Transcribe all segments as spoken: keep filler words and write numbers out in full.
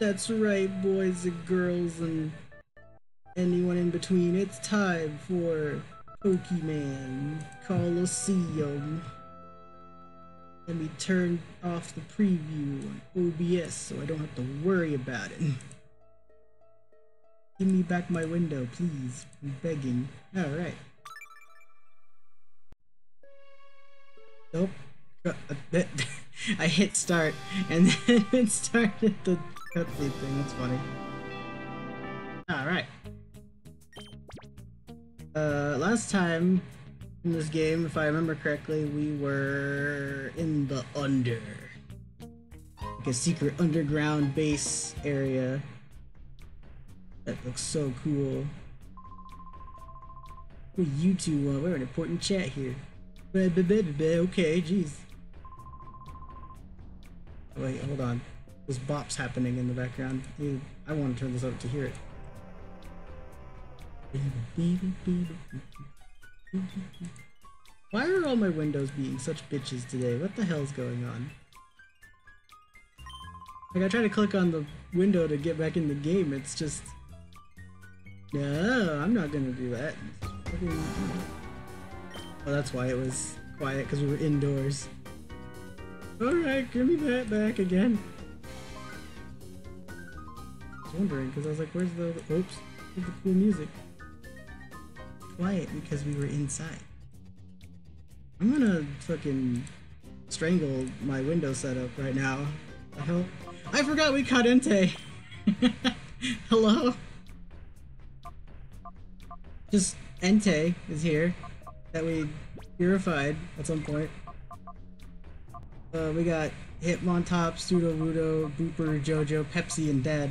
That's right, boys and girls and anyone in between. It's time for Pokemon Colosseum. Let me turn off the preview on O B S so I don't have to worry about it. Give me back my window, please. I'm begging. Alright. Nope. I hit start and then it started the Pepsi thing. That's funny. Alright. Uh, last time in this game, if I remember correctly, we were in the under. Like a secret underground base area. That looks so cool. What do you two want? We're in important chat here. Okay, jeez. Wait, hold on. There's bops happening in the background. Dude, I want to turn this up to hear it. Why are all my windows being such bitches today? What the hell's going on? Like, I try to click on the window to get back in the game, it's just... No, I'm not gonna do that. Oh, that's why it was quiet, because we were indoors. Alright, give me that back again. I was wondering, because I was like, where's the... Oops, where's the cool music? Quiet, because we were inside. I'm gonna fucking strangle my window setup right now. The hell? I forgot we caught Entei! Hello? Just Entei is here, that we purified at some point. Uh, we got Hitmontop, Sudowoodo, Booper, Jojo, Pepsi, and Dad.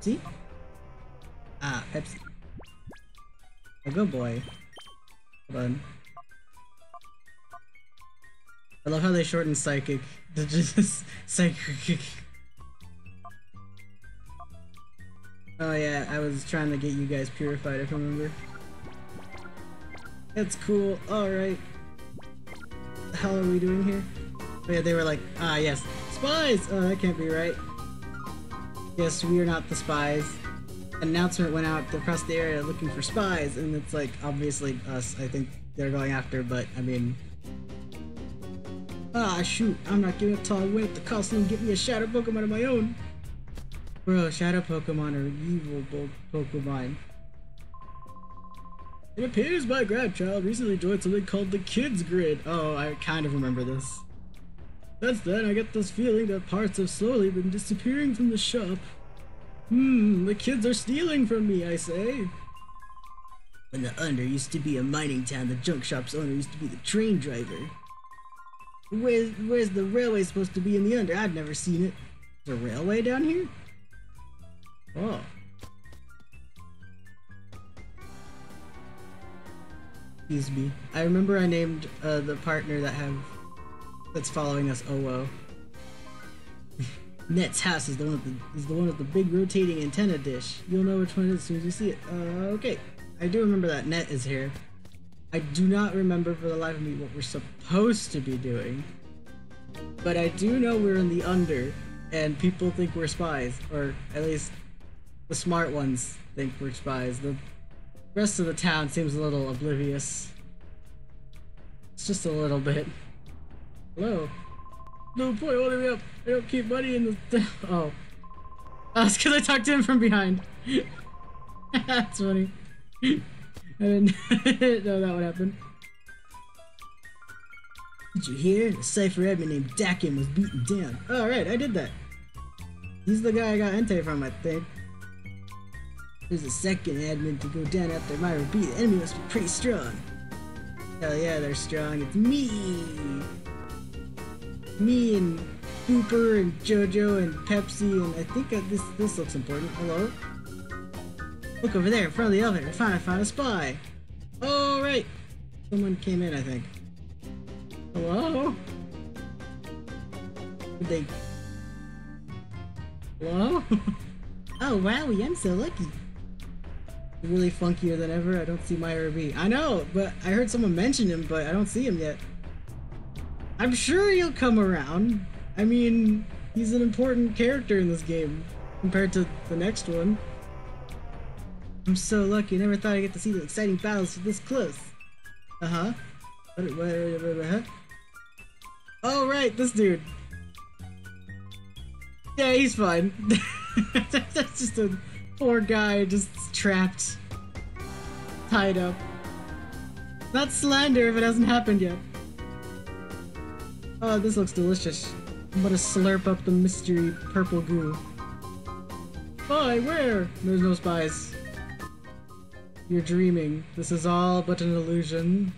See? Ah, Pepsi. Oh, good boy. Hold on. I love how they shorten psychic. They're just psychic. Oh yeah, I was trying to get you guys purified, if I remember. That's cool. Alright. What the hell are we doing here? Oh, yeah, they were like, ah yes. Spies! Oh, that can't be right. Yes, we are not the spies. Announcement went out across the area looking for spies, and it's like, obviously us, I think they're going after, but I mean... Ah, shoot, I'm not giving up till I win at the costume and get me a shadow Pokemon of my own. Bro, shadow Pokemon are evil Pokemon. It appears my grandchild recently joined something called the Kids' Grid. Oh, I kind of remember this. Since then, I get this feeling that parts have slowly been disappearing from the shop. Hmm, the kids are stealing from me, I say. When the Under used to be a mining town, the junk shop's owner used to be the train driver. Where's, where's the railway supposed to be in the Under? I've never seen it. There's a railway down here? Oh. Excuse me. I remember I named uh, the partner that have that's following us Owo. Net's house is the one with the, is the one with the big rotating antenna dish. You'll know which one it is as soon as you see it. Uh, okay. I do remember that Net is here. I do not remember for the life of me what we're supposed to be doing, but I do know we're in the Under, and people think we're spies, or at least the smart ones think we're spies. The rest of the town seems a little oblivious. It's just a little bit. Hello? No point holding me up. I don't keep money in the... Oh. Oh, it's because I talked to him from behind. That's funny. I didn't know that would happen. Did you hear? The Cypher admin named Dakin was beaten down. Alright, I did that. He's the guy I got Entei from, I think. There's a second admin to go down after my repeat. The enemy must be pretty strong. Hell yeah, they're strong. It's me! Me and Booper and Jojo and Pepsi and I think I, this, this looks important. Hello? Look over there in front of the elevator. I finally found a spy. Alright. Someone came in, I think. Hello? Did they... Hello? Oh, wowie, I'm so lucky. They're really funkier than ever. I don't see my R B. I know, but I heard someone mention him, but I don't see him yet. I'm sure he'll come around. I mean, He's an important character in this game compared to the next one. I'm so lucky. I never thought I'd get to see the exciting battles this close. Uh-huh. Oh, right, this dude. Yeah, he's fine. That's just a poor guy just trapped, tied up. Not slander if it hasn't happened yet. Oh, this looks delicious. I'm gonna slurp up the mystery purple goo. Spy, where? There's no spies. You're dreaming. This is all but an illusion.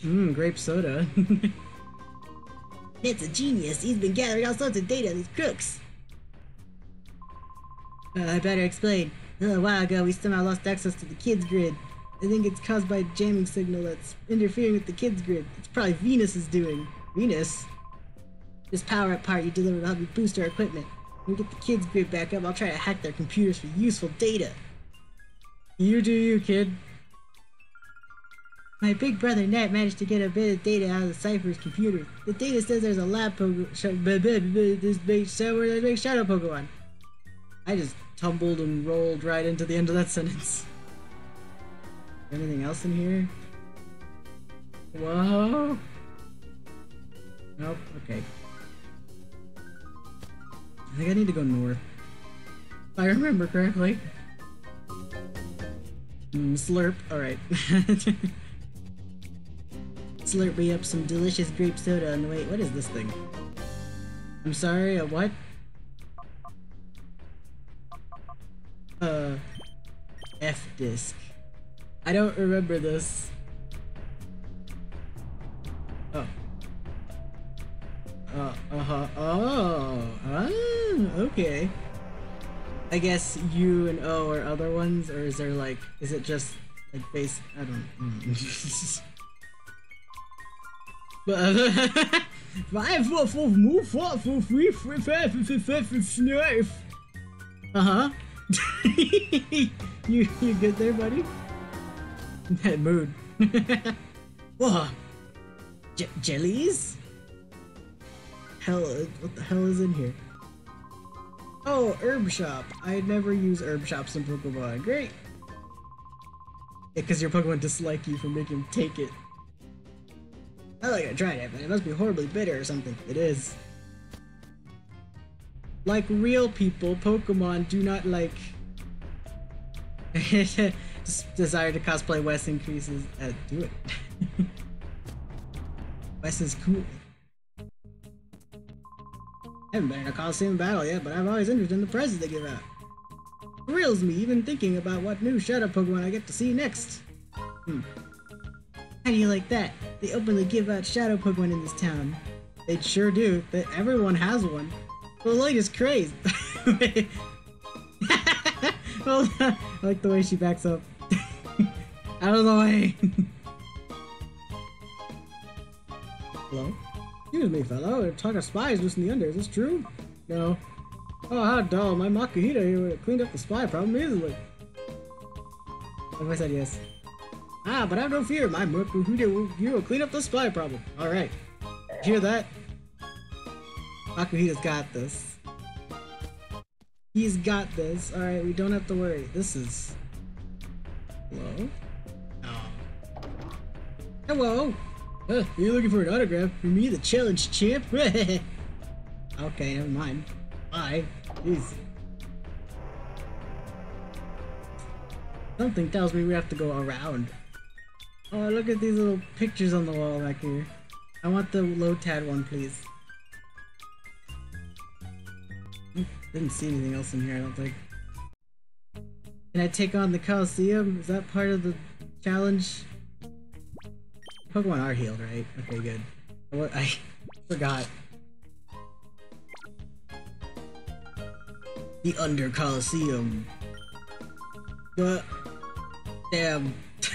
Mmm, grape soda. It's a genius. He's been gathering all sorts of data on these crooks. Uh, I better explain. A little while ago, we somehow lost access to the Kids' Grid. I think it's caused by a jamming signal that's interfering with the Kids' Grid. It's probably Venus's doing. Venus? This power-up part you delivered will help you boost our equipment. When we get the Kids' Grid back up, I'll try to hack their computers for useful data. You do you, kid. My big brother Nat managed to get a bit of data out of the Cypher's computer. The data says there's a lab Pokemon. This big shadow Pokemon. I just tumbled and rolled right into the end of that sentence. Anything else in here? Whoa. Nope. Okay. I think I need to go north. If I remember correctly. Mm, slurp. All right. Slurp me up some delicious grape soda and wait, what is this thing? I'm sorry, a what? Uh... F-disc. I don't remember this. Oh. Uh, uh-huh, oh, oh, okay. I guess U and O are other ones, or is there like, is it just like base, I don't know. Five, four, four, move, four, four, three, three, five, five, five, five, uh-huh. you, you good there, buddy? That mood. Whoa. J jellies? Hell, what the hell is in here? Oh, herb shop. I never use herb shops in Pokemon. Great. Yeah, because your Pokemon dislike you for making him take it. I like I tried it, but it must be horribly bitter or something. It is. Like real people, Pokemon do not like. Desire to cosplay Wes increases. Uh, do it. Wes is cool. I haven't been in a Coliseum battle yet, but I'm always interested in the prizes they give out. It thrills me even thinking about what new shadow Pokemon I get to see next. Hmm. How do you like that? They openly give out shadow Pokemon in this town. They sure do. That everyone has one. The light is crazed. Well, I like the way she backs up. Out of the way. Hello? Excuse me, fellow. They're talking spies loose in the under. Is this true? No. Oh, how dull. My Makuhita here would have cleaned up the spy problem easily. What if I said yes? Ah, but have no fear, my Makuhita will, you will clean up the spy problem. Alright. Hear that? Makuhita's got this. He's got this. Alright, we don't have to worry. This is... Hello? Oh. Hello! Uh, you're looking for an autograph? For me, the challenge champ? Okay, never mind. Bye. Jeez. Something tells me we have to go around. Oh, look at these little pictures on the wall back here. I want the low-tad one, please. I didn't see anything else in here, I don't think. Can I take on the Coliseum? Is that part of the challenge? Pokemon are healed, right? Okay, good. What? I forgot. The Under Coliseum. Uh, damn.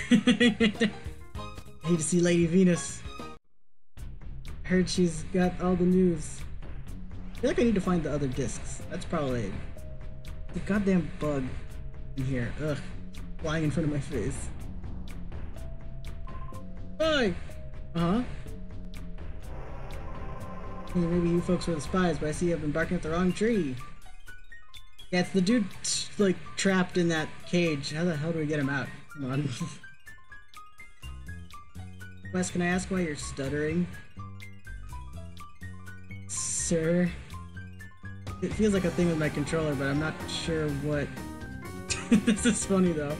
I need to see Lady Venus. I heard she's got all the news. I feel like I need to find the other discs. That's probably it. The goddamn bug in here. Ugh. Flying in front of my face. Hi! Uh-huh. Hey, maybe you folks are the spies, but I see I've been barking at the wrong tree. Yeah, it's the dude, like, trapped in that cage. How the hell do we get him out? Come on. Wes, can I ask why you're stuttering? Sir? It feels like a thing with my controller, but I'm not sure what... This is funny, though.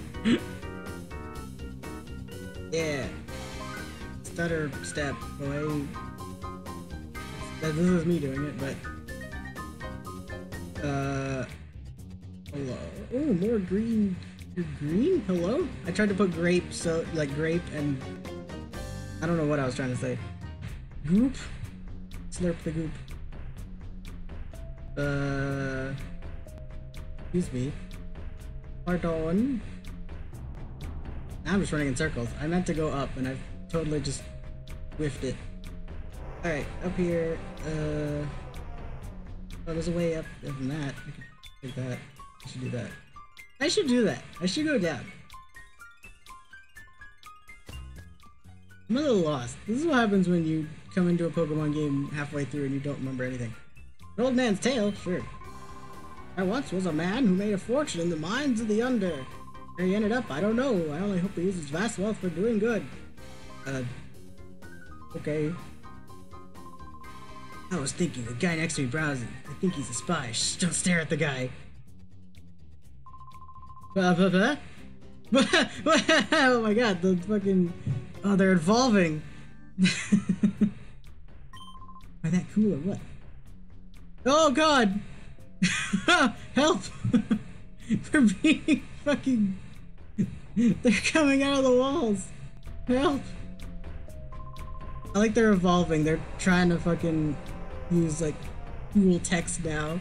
Yeah. Stutter step, boy. This is me doing it, but... Uh... Hello. Ooh, more green... Green? Hello? I tried to put grape, so... Like, grape and... I don't know what I was trying to say. Goop? Slurp the goop. Uh... Excuse me. Pardon. Now I'm just running in circles. I meant to go up, and I've totally just... whiffed it. Alright, up here, uh... Oh, there's a way up from that. I can take that. I should do that. I should do that. I should go down. I'm a little lost. This is what happens when you come into a Pokemon game halfway through and you don't remember anything. An old man's tale? Sure. There once was a man who made a fortune in the mines of the under. Where he ended up, I don't know. I only hope he uses vast wealth for doing good. Uh... Okay. I was thinking, the guy next to me browsing. I think he's a spy. Shh, don't stare at the guy. Oh my god, the fucking... Oh, they're evolving. Are that cool or what? Oh god! Help! They're being fucking... They're coming out of the walls! Help! I like they're evolving. They're trying to fucking... use like cool text now.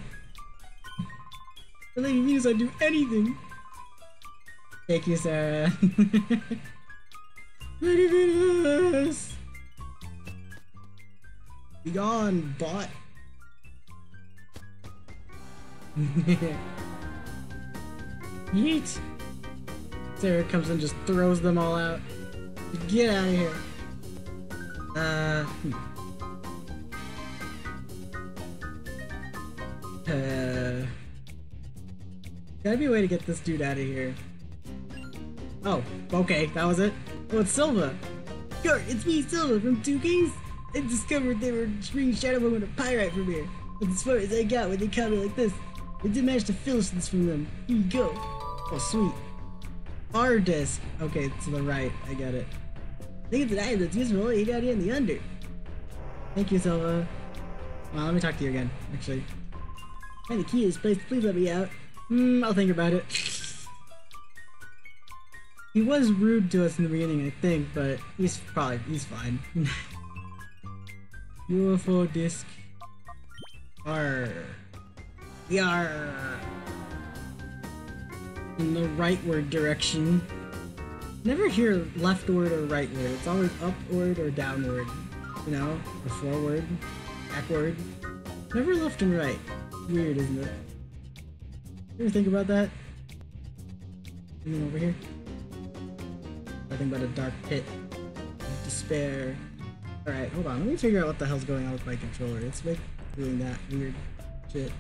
Really means I do anything. Thank you, Sarah. Look at this. Be gone, bot. Yeet. Sarah comes and just throws them all out. Get out of here. Uh. Hmm. Uh, gotta be a way to get this dude out of here. Oh, okay, that was it. Oh, it's Silva. Sure, it's me, Silva, from Two Kings. I discovered they were bringing Shadowbone and Pyrite from here. But as far as I got when they caught me like this, I did manage to finish this from them. Here you go. Oh, sweet. Our disc. Okay, to the right. I got it. I think it's an item that's useful only out here in the under. Thank you, Silva. Well, let me talk to you again, actually. I have the key to this place, please let me out. Hmm, I'll think about it. He was rude to us in the beginning, I think, but he's probably, he's fine. U F O disc. R. We are in the rightward direction. Never hear leftward or rightward. It's always upward or downward. You know, or forward, backward. Never left and right. Weird, isn't it? You ever think about that? And then over here? Nothing but a dark pit of despair. Alright, hold on. Let me figure out what the hell's going on with my controller. It's like doing that weird shit.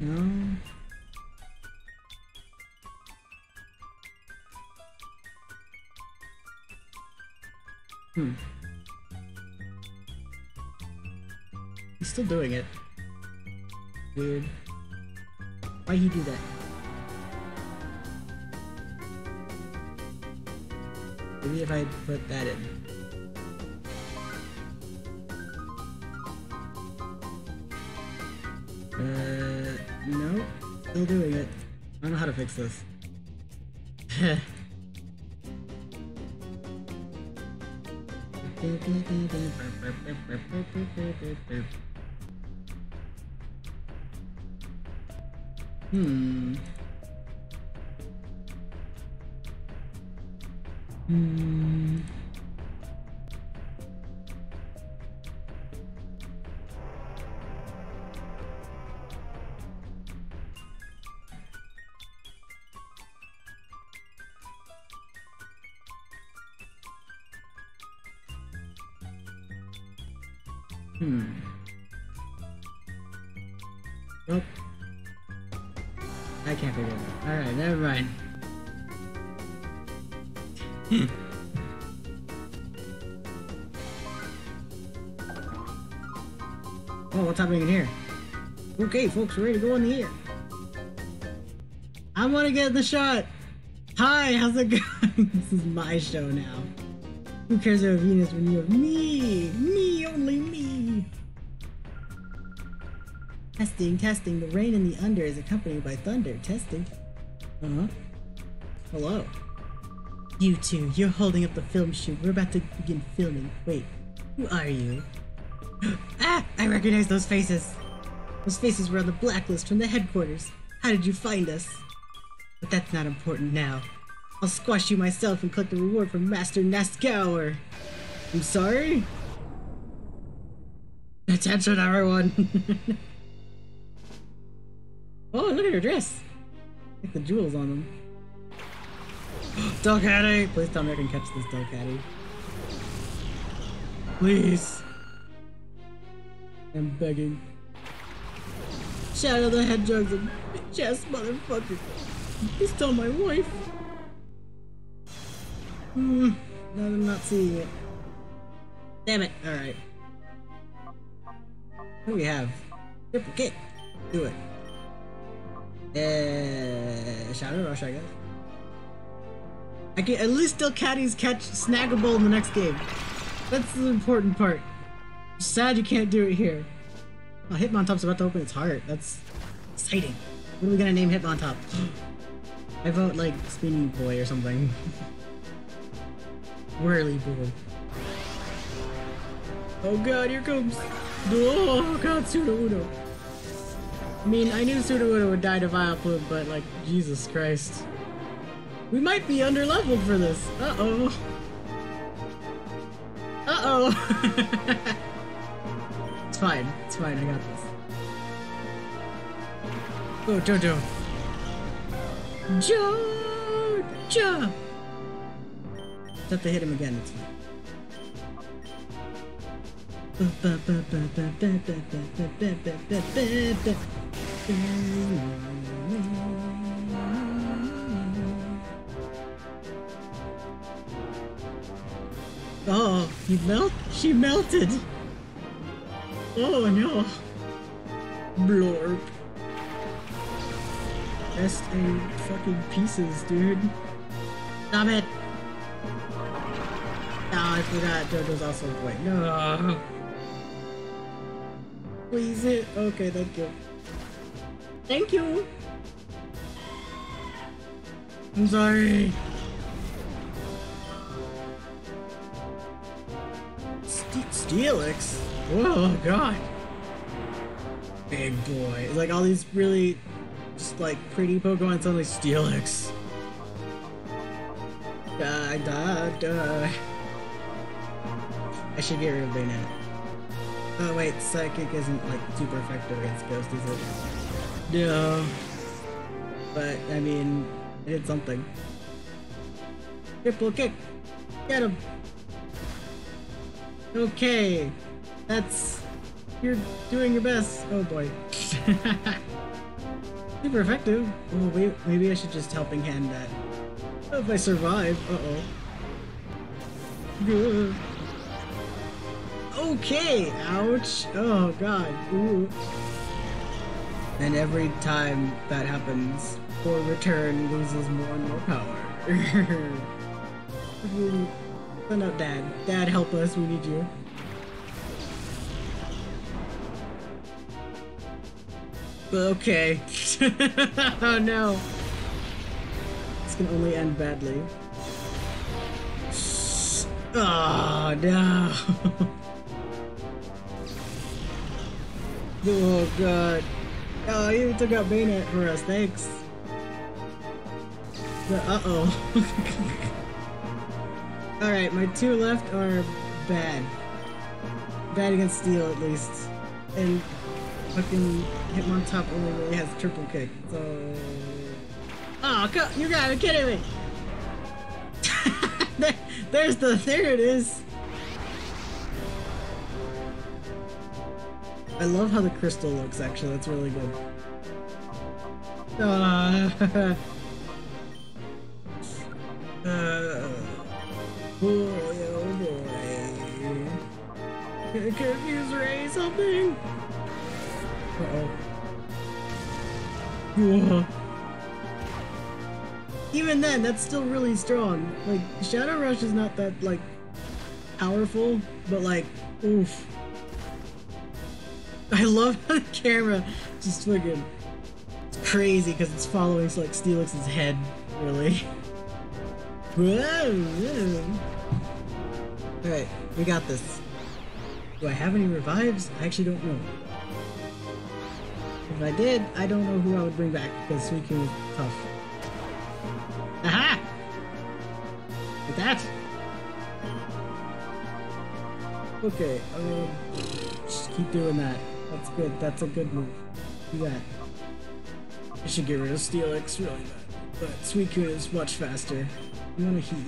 No. Hmm. He's still doing it. Weird. Why'd he do that? Maybe if I put that in. Uh, no. Still doing it. I don't know how to fix this. Hmm. Hmm. Hmm. Nope. I can't figure it out. Alright, never mind. Hmm. Oh, what's happening in here? Okay, folks, we're ready to go in the air. I want to get the shot. Hi, how's it going? This is my show now. Who cares about Venus when you have me? Me, only me. Testing, testing. The rain in the under is accompanied by thunder. Testing. Uh-huh. Hello. You two, you're holding up the film shoot. We're about to begin filming. Wait, who are you? Ah! I recognize those faces. Those faces were on the blacklist from the headquarters. How did you find us? But that's not important now. I'll squash you myself and collect the reward from Master Naskaur. I'm sorry? Attention, everyone! Oh, look at her dress! Like the jewels on them. Delcatty! Please tell me I can catch this Delcatty. Please! I'm begging. Shadow the Hedgehog's a bitch-ass motherfucker. Please tell my wife. Hmm, now that I'm not seeing it. Damn it. Alright. What do we have? Duplicate. Do it. Uh, Shadow Rush, I guess. I can at least still Delcatty's catch snaggable in the next game. That's the important part. Sad you can't do it here. Oh, Hitmontop's about to open its heart. That's exciting. What are we gonna name Hitmontop? I vote like Spinny Boy or something. Whirly Boy. Oh god, here comes. Oh god, Sudowoodo. I mean, I knew Sudowoodo would die to Vileplume, but like, Jesus Christ. We might be underleveled for this. Uh oh. Uh oh. It's fine, it's fine, I got this. Oh, Jojo. Jojo! Just have to hit him again. It's fine. Oh, he melt? She melted! Oh no! Blorp. Rest in fucking pieces, dude. Stop it! Oh, I forgot Jojo's also a boy. No! Please it. Okay, thank you. Thank you! I'm sorry! Ste Steelix? Whoa, god! Big boy. It's like all these really, just like, pretty Pokemon suddenly Steelix. Die, die, die. I should get rid of Bayonetta. Oh wait, Psychic isn't like super effective against Ghost, is it? No. But, I mean, it did something. Triple kick! Get him! Okay! That's... You're doing your best. Oh boy. Super effective. Oh, wait, maybe I should just helping hand that. Oh, if I survive. Uh-oh. Okay. Ouch. Oh god. Ooh. And every time that happens, poor Return loses more and more power. Send out Dad. Dad, help us. We need you. Okay. Oh no. This can only end badly. Oh no. Oh god. Oh, you took out Bayonetta for us. Thanks. Uh oh. Alright, my two left are bad. Bad against Steel at least. And fucking Hitmontop only really has triple kick, so... Oh, God, you gotta be kidding me! there, there's the... There it is! I love how the crystal looks, actually. That's really good. Uh, uh, boy, oh boy. Can I confuse Ray something? Uh-oh. Yeah. Even then, that's still really strong. Like, Shadow Rush is not that, like, powerful, but like, oof. I love how the camera just fucking... It's crazy because it's following, like, Steelix's head, really. Alright, we got this. Do I have any revives? I actually don't know. If I did, I don't know who I would bring back because Suicune is tough. Aha! With that! Okay, um, just keep doing that. That's good. That's a good move. Do that. I should get rid of Steelix, really bad. But Suicune is much faster. I'm gonna heal.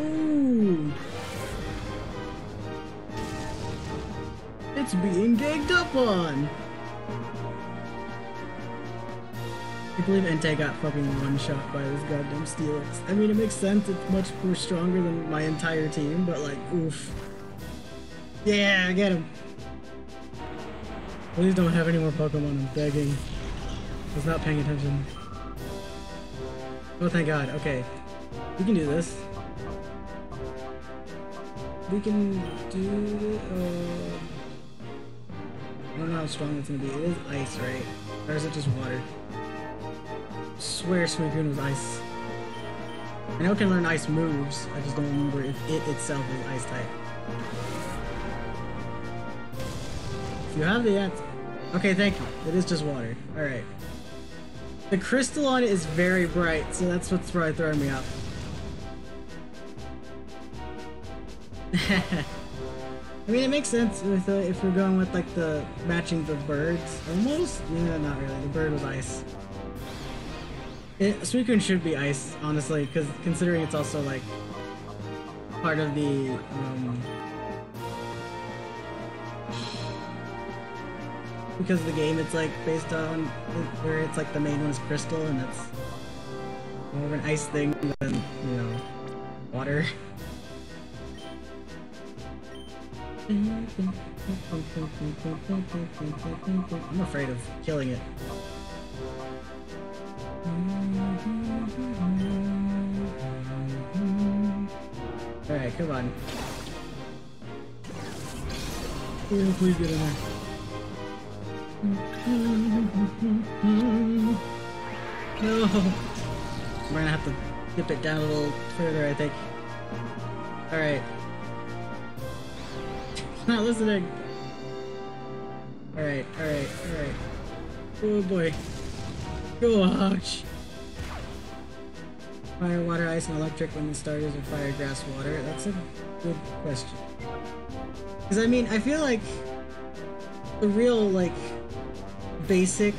Ooh! It's being gagged up on! I believe Entei got fucking one-shot by this goddamn Steelix. I mean, it makes sense, it's much more stronger than my entire team, but like, oof. Yeah, get him! Please don't have any more Pokemon, I'm begging. I was not paying attention. Oh, thank god, okay. We can do this. We can do... Uh... I don't know how strong it's gonna be. It is ice, right? Or is it just water? I swear Suicune was ice. I know it can learn ice moves, I just don't remember if it itself is ice type. If you have the answer. Okay, thank you. It is just water. Alright. The crystal on it is very bright, so that's what's probably throwing me off. I mean, it makes sense with, uh, if we're going with like the matching the birds. Almost? Yeah, not really. The bird was ice. It, Suicune should be ice, honestly, because considering it's also like part of the um, because of the game, it's like based on where it's like the main one is crystal, and that's more of an ice thing than, you know, water. I'm afraid of killing it. Alright, come on. Oh, please get in there. No! We're gonna have to dip it down a little further, I think. Alright. Not listening! Alright, alright, alright. Oh boy. Ouch! Fire, water, ice, and electric when the starters are fire, grass, water. That's a good question. Because, I mean, I feel like the real, like, basic,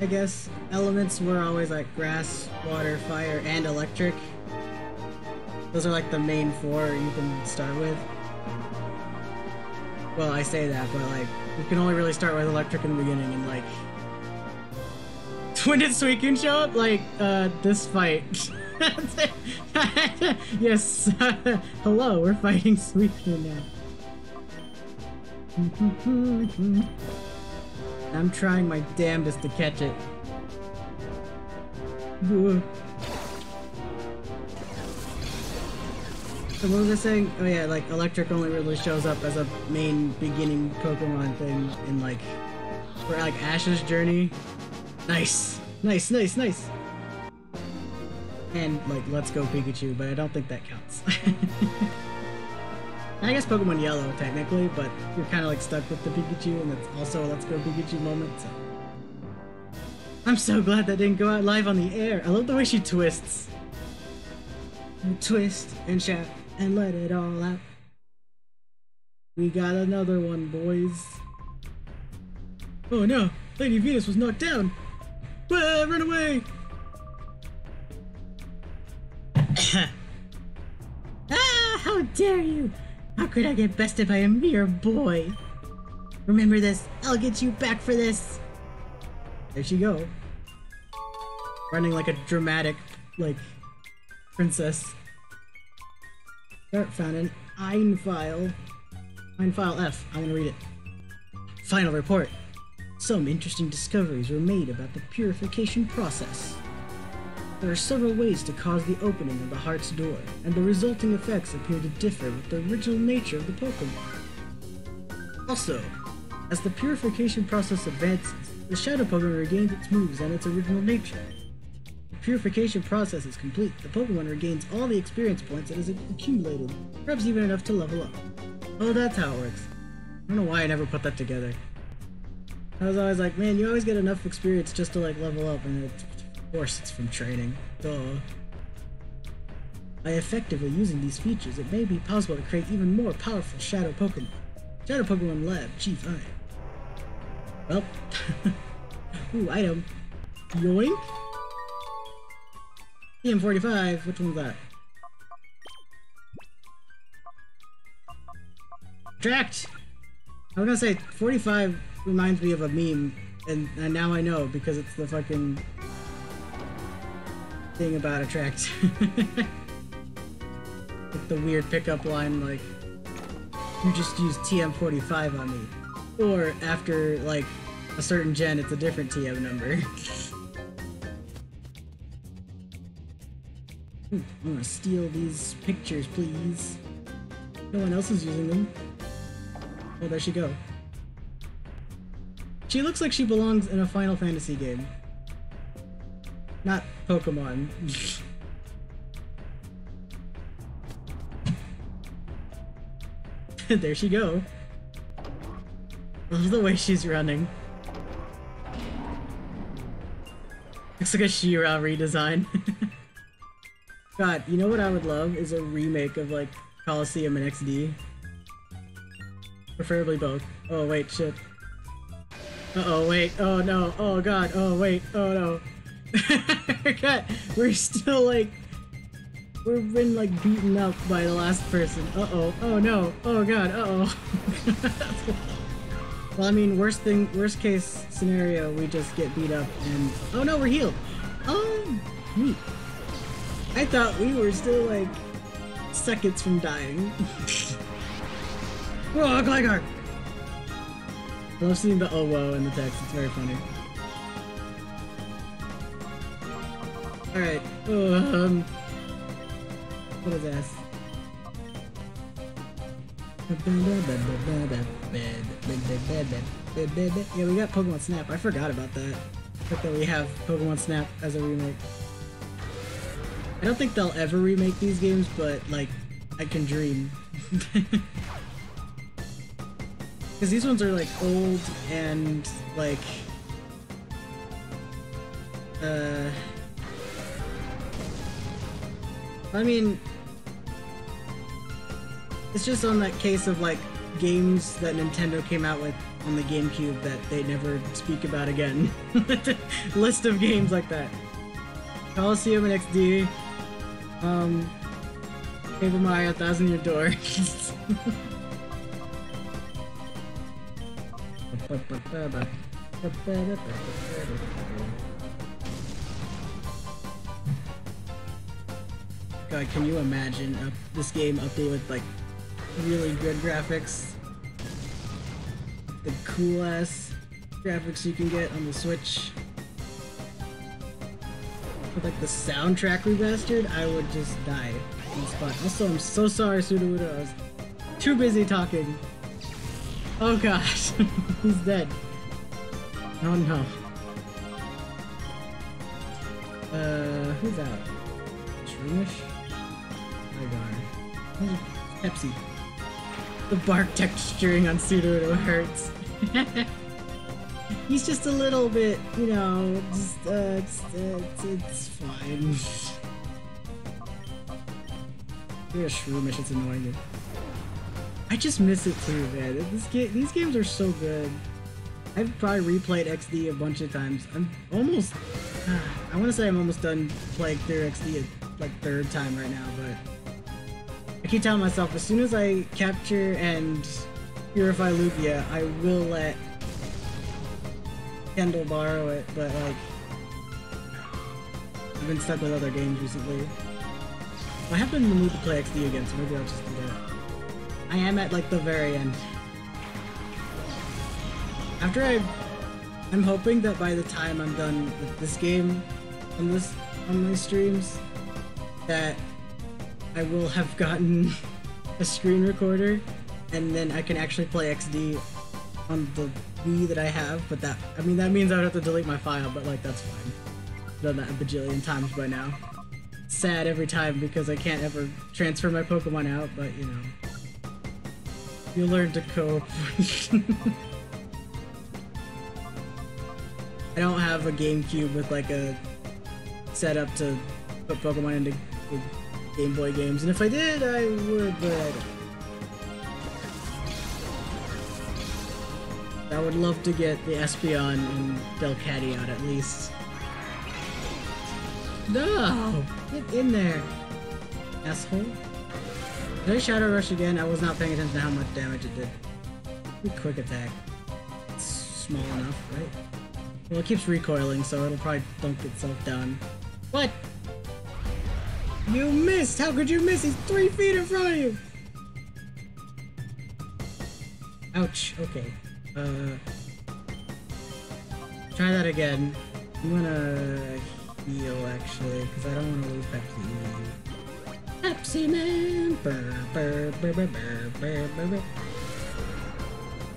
I guess, elements were always like grass, water, fire, and electric. Those are like the main four you can start with. Well, I say that, but like, you can only really start with electric in the beginning, and like... When did Suicune show up? Like, uh, this fight. Yes. Hello, we're fighting Suicune now. I'm trying my damnedest to catch it. So what was I saying? Oh yeah, like, electric only really shows up as a main beginning Pokemon thing in like, for like Ash's journey. Nice! Nice, nice, nice! And, like, let's go Pikachu, but I don't think that counts. I guess Pokemon Yellow, technically, but you're kind of, like, stuck with the Pikachu, and it's also a let's go Pikachu moment, so... I'm so glad that didn't go out live on the air! I love the way she twists. And twist, and shout, and let it all out. We got another one, boys. Oh no! Lady Venus was knocked down! Bah, run away! Ah, how dare you! How could I get bested by a mere boy? Remember this, I'll get you back for this! There she go. Running like a dramatic, like, princess. Dart fountain, Ein file. Ein file F, I'm gonna read it. Final report. Some interesting discoveries were made about the purification process. There are several ways to cause the opening of the heart's door, and the resulting effects appear to differ with the original nature of the Pokemon. Also, as the purification process advances, the Shadow Pokemon regains its moves and its original nature. The purification process is complete. The Pokemon regains all the experience points it has accumulated, perhaps even enough to level up. Oh, that's how it works. I don't know why I never put that together. I was always like, man, you always get enough experience just to like level up, and it's forced from training. Duh. By effectively using these features, it may be possible to create even more powerful Shadow Pokemon. Shadow Pokemon Lab, Chief Iron. Well, ooh, item. Yoink. T M forty-five, which one's that? Attract! I was gonna say, forty-five reminds me of a meme, and, and now I know because it's the fucking thing about Attract. With the weird pickup line like, you just used T M forty-five on me. Or after, like, a certain gen, it's a different T M number. Ooh, I'm gonna steal these pictures, please. No one else is using them. Oh, there she go. She looks like she belongs in a Final Fantasy game. Not Pokemon. There she go. Love the way she's running. Looks like a She-Ra redesign. God, you know what I would love is a remake of like Colosseum and X D. Preferably both. Oh wait, shit. Uh-oh, wait. Oh no. Oh god. Oh wait. Oh no. God, we're still like... We've been like beaten up by the last person. Uh-oh. Oh no. Oh god. Uh-oh. Well, I mean, worst thing, worst case scenario, we just get beat up and... Oh no, we're healed! Oh, neat. I thought we were still like... seconds from dying. Whoa, Gligar! I love seeing the oh whoa in the text, it's very funny. Alright, um... what is this? Yeah, we got Pokemon Snap, I forgot about that. I think that we have Pokemon Snap as a remake. I don't think they'll ever remake these games, but, like, I can dream. Because these ones are like old and like uh I mean it's just on that case of like games that Nintendo came out with on the GameCube that they never speak about again. List of games like that. Colosseum and X D, um Paper Mario Thousand Year Door. God, can you imagine uh, this game updated with like really good graphics? The cool ass graphics you can get on the Switch. With like the soundtrack remastered, I would just die on the spot. Also, I'm so sorry, Sudowoodo. I was too busy talking. Oh gosh, he's dead. Oh no. Uh, who's that? Shroomish? Oh my god. Pepsi. The bark texturing on Sudowoodo hurts. He's just a little bit, you know, just, uh, it's, it's, it's fine. You're a Shroomish, it's annoying you. I just miss it too, man. This game, these games are so good. I've probably replayed X D a bunch of times. I'm almost I want to say I'm almost done playing Clear X D like third time right now, but I keep telling myself as soon as I capture and purify Lugia, I will let Kendall borrow it, but like I've been stuck with other games recently. I have been in the mood to play X D again, so maybe I'll just do that. I am at like the very end. After I, I'm hoping that by the time I'm done with this game, on this on my streams, that I will have gotten a screen recorder, and then I can actually play X D on the Wii that I have. But that, I mean, that means I would have to delete my file, but like that's fine. I've done that a bajillion times by now. Sad every time because I can't ever transfer my Pokemon out, but you know, you learn to cope. I don't have a GameCube with like a setup to put Pokemon into Game Boy games, and if I did, I would, but I don't. I would love to get the Espeon and Delcatty out at least. No! Get in there, asshole. Did I Shadow Rush again? I was not paying attention to how much damage it did. Good quick attack. It's small enough, right? Well, it keeps recoiling, so it'll probably dunk itself down. What? You missed! How could you miss? He's three feet in front of you! Ouch. Okay. Uh... Try that again. I'm gonna heal, actually, because I don't want to lose Pepsi. Pepsi Man! Burr, burr, burr, burr, burr, burr, burr.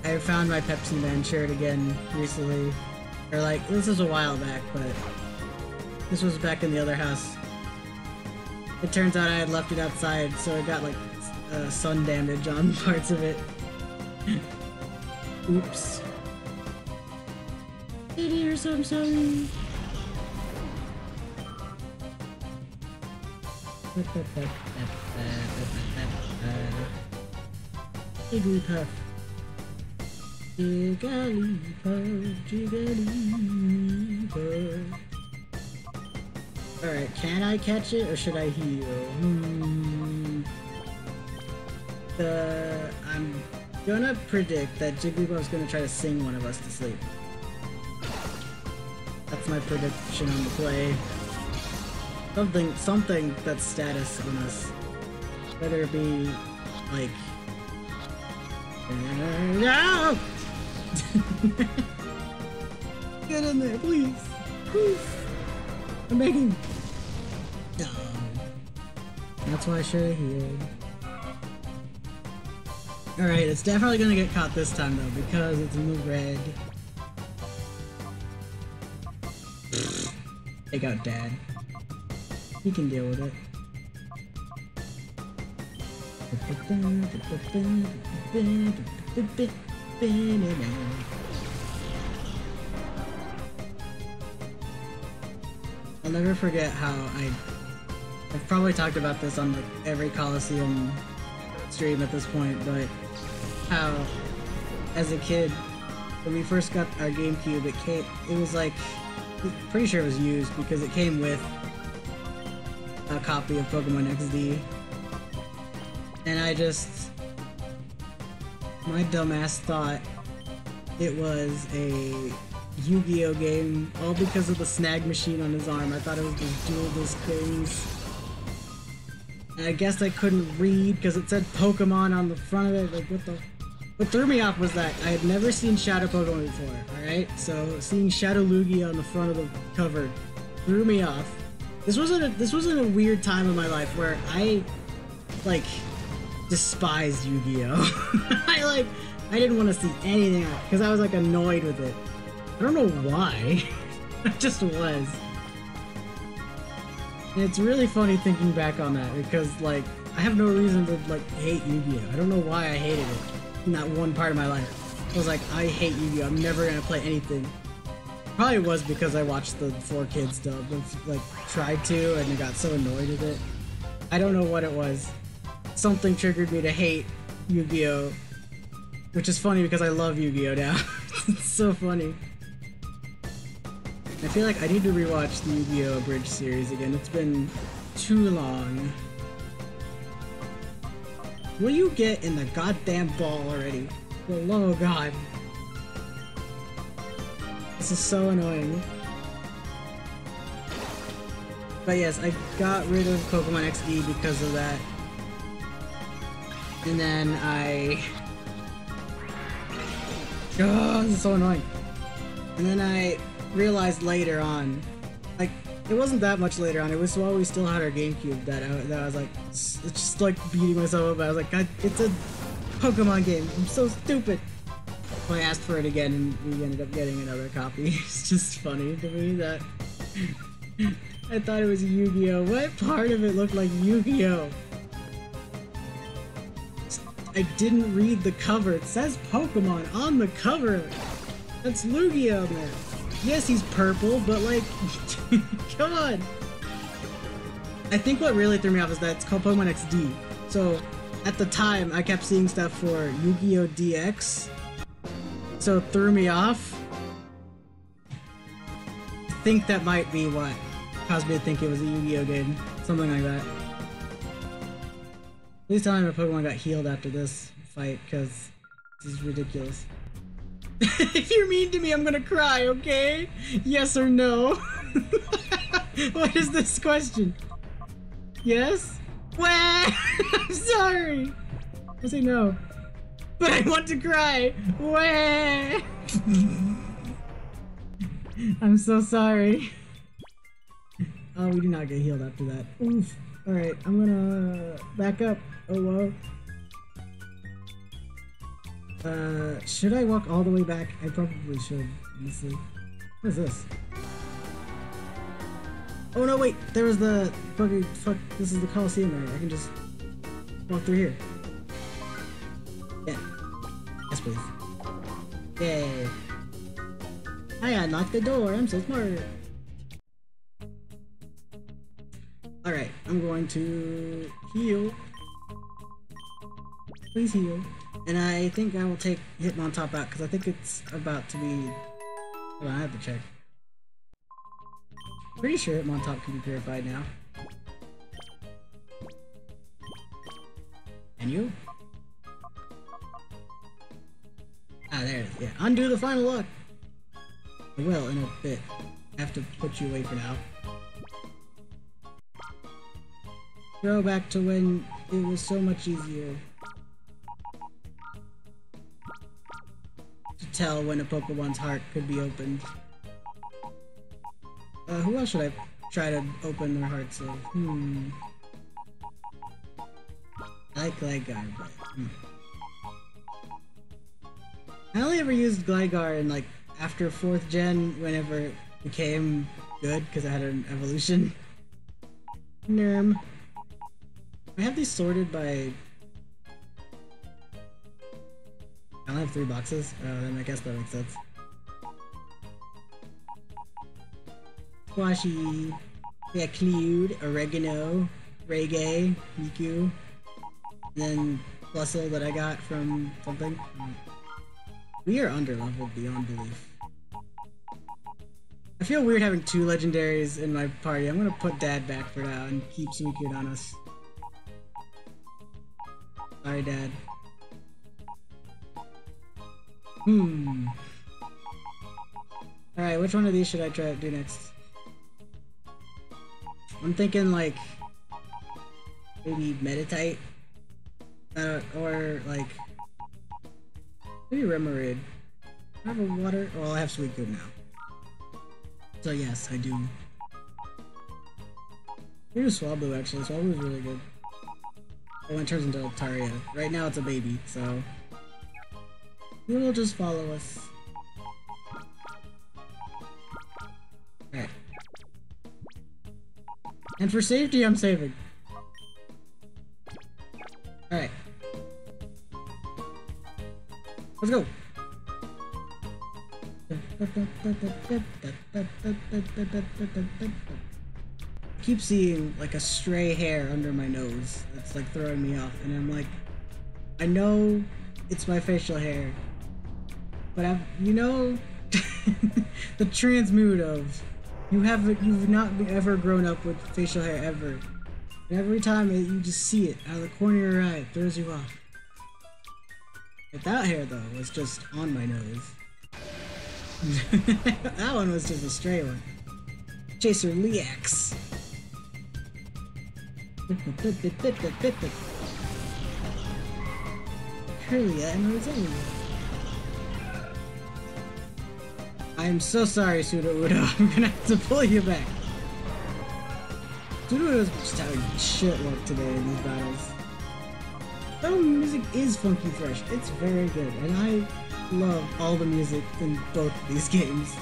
I found my Pepsi Man shirt again recently. Or like, this is a while back, but this was back in the other house. It turns out I had left it outside, so it got like uh, sun damage on parts of it. Oops. Idiot or something. Jigglypuff. Jigglypuff, Jigglypuff. Alright, can I catch it or should I heal? Hmm. The, I'm gonna predict that Jigglypuff's gonna try to sing one of us to sleep. That's my prediction on the play. Something, something that's status on us. Whether it be, like... No! Get in there, please! Please! I'm begging! No. That's why I should have healed. Alright, it's definitely gonna get caught this time though, because it's in the red. Take out Dad. He can deal with it. I'll never forget how I... I've probably talked about this on like every Coliseum stream at this point, but how as a kid when we first got our GameCube, it came, it was like, pretty sure it was used because it came with a copy of Pokemon X D. And I just, my dumbass thought it was a Yu-Gi-Oh game, all because of the snag machine on his arm. I thought it was just dual disc things. And I guess I couldn't read because it said Pokemon on the front of it. Like, what the? What threw me off was that I had never seen Shadow Pokemon before. All right, so seeing Shadow Lugia on the front of the cover threw me off. This wasn't a, this wasn't a weird time in my life where I, like, despised Yu-Gi-Oh! I like, I didn't want to see anything else because I was like annoyed with it. I don't know why. I just was. And it's really funny thinking back on that because like I have no reason to like hate Yu-Gi-Oh! I don't know why I hated it in that one part of my life. I was like, I hate Yu-Gi-Oh! I'm never gonna play anything. Probably was because I watched the four kids dub and like tried to and I got so annoyed with it. I don't know what it was. Something triggered me to hate Yu-Gi-Oh! Which is funny because I love Yu-Gi-Oh! now. It's so funny. I feel like I need to rewatch the Yu-Gi-Oh! Abridged series again. It's been too long. Will you get in the goddamn ball already? The low god. This is so annoying. But yes, I got rid of Pokemon X D because of that. And then I... Oh, this is so annoying. And then I realized later on, like, it wasn't that much later on, it was while we still had our GameCube that I, that I was like, just like beating myself up. I was like, God, it's a Pokemon game, I'm so stupid. Well, I asked for it again and we ended up getting another copy. It's just funny to me that I thought it was Yu-Gi-Oh! What part of it looked like Yu-Gi-Oh? I didn't read the cover. It says Pokemon on the cover. That's Lugia, man. Yes, he's purple, but like, come on. I think what really threw me off is that it's called Pokemon X D. So at the time, I kept seeing stuff for Yu-Gi-Oh! D X. So it threw me off. I think that might be what caused me to think it was a Yu-Gi-Oh! Game. Something like that. Please tell me my Pokemon got healed after this fight, because this is ridiculous. If you're mean to me, I'm gonna cry, okay? Yes or no? What is this question? Yes? Wah! I'm sorry! I say no. But I want to cry! Wah! I'm so sorry. Oh, we do not get healed after that. Oof. Alright, I'm gonna back up. Oh, whoa. Uh, should I walk all the way back? I probably should, honestly. What is this? Oh no, wait! There was the... Buggy, fuck, this is the Coliseum area. I can just walk through here. Yeah. Yes, please. Yay. I unlocked the door, I'm so smart! Alright, I'm going to heal. Please heal. And I think I will take Hitmontop out because I think it's about to be... Well, I have to check. Pretty sure Hitmontop can be purified now. And you? Ah, there it is. Yeah, undo the final lock! I will in a bit. I have to put you away for now. Go back to when it was so much easier to tell when a Pokemon's heart could be opened. Uh, who else should I try to open their hearts of? Hmm. I like Gligar, but... Hmm. I only ever used Gligar in, like, after fourth gen, whenever it became good, because I had an evolution. Nerm. I have these sorted by... I only have three boxes? Oh, then I guess that makes sense. Squashy... Yeah, Clewed, Oregano, Reggae, Miku... Then Blustle that I got from something. We are underleveled beyond belief. I feel weird having two legendaries in my party. I'm gonna put Dad back for now and keep Suicune on us. Sorry, Dad. Hmm. Alright, which one of these should I try to do next? I'm thinking, like, maybe Meditite? Uh, or, like, maybe Remoraid. I have a water. Well, I have Suicune now. So, yes, I do. Maybe Swablu, actually. Swablu's really good. When it turns into Altaria. Right now it's a baby, so... It'll just follow us. Alright. And for safety, I'm saving. Alright. Let's go! I keep seeing like a stray hair under my nose that's like throwing me off, and I'm like, I know it's my facial hair, but I've, you know, The transmute of you have you've not ever grown up with facial hair ever, and every time it, you just see it out of the corner of your eye, it throws you off. But that hair though was just on my nose. That one was just a stray one. Chaser Leax. Curlia and Roselia. I'm so sorry, Sudowoodo. I'm gonna have to pull you back. Sudowoodo's just having shit luck today in these battles. Oh, music is funky fresh. It's very good, and I love all the music in both of these games.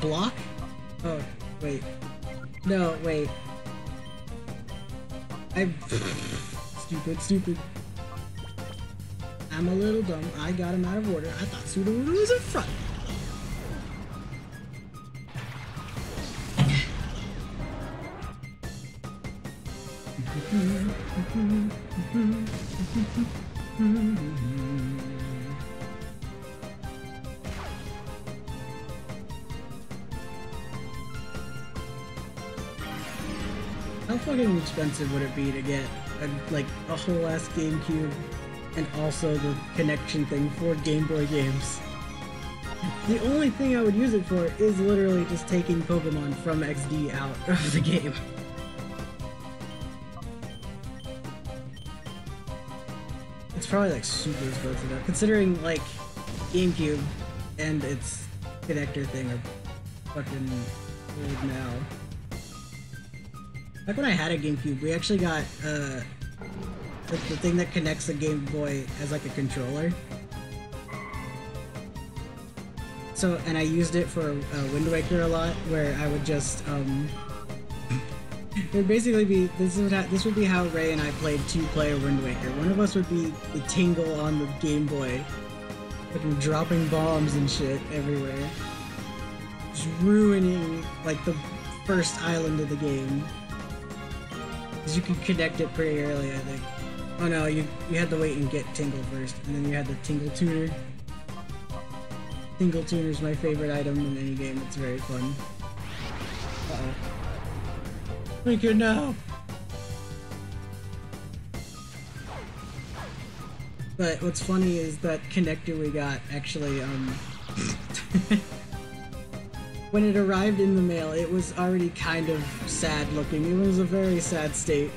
Block? Oh, wait. No, wait. I'm stupid, stupid. I'm a little dumb. I got him out of order. I thought Sudowoodo was in front. How fucking expensive would it be to get a, like a whole ass GameCube and also the connection thing for Game Boy games? The only thing I would use it for is literally just taking Pokemon from X D out of the game. It's probably like super expensive though, considering like GameCube and its connector thing are fucking old now. Back when I had a GameCube, we actually got uh, the, the thing that connects the Game Boy as like a controller. So, and I used it for uh, Wind Waker a lot, where I would just um, it would basically be this would this would be how Ray and I played two-player Wind Waker. One of us would be the Tingle on the Game Boy, fucking dropping bombs and shit everywhere, just ruining like the first island of the game. You can connect it pretty early, I think. Oh no, you you had to wait and get Tingle first, and then you had the Tingle Tuner. Tingle Tuner is my favorite item in any game. It's very fun. Uh oh. We could know. But what's funny is that connector we got actually um. When it arrived in the mail, it was already kind of sad looking. It was a very sad state.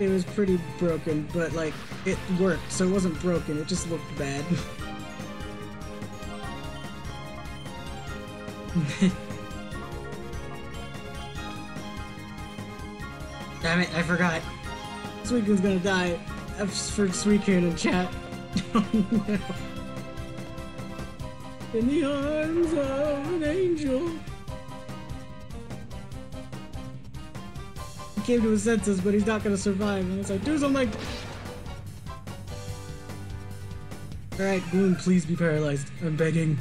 It was pretty broken, but like, it worked, so it wasn't broken, it just looked bad. Damn it, I forgot. Suicune's gonna die. F's for Suicune in chat. Oh no. In the arms of an angel. He came to his senses, but he's not gonna survive. And it's like, do something. Alright, Gloom, please be paralyzed. I'm begging.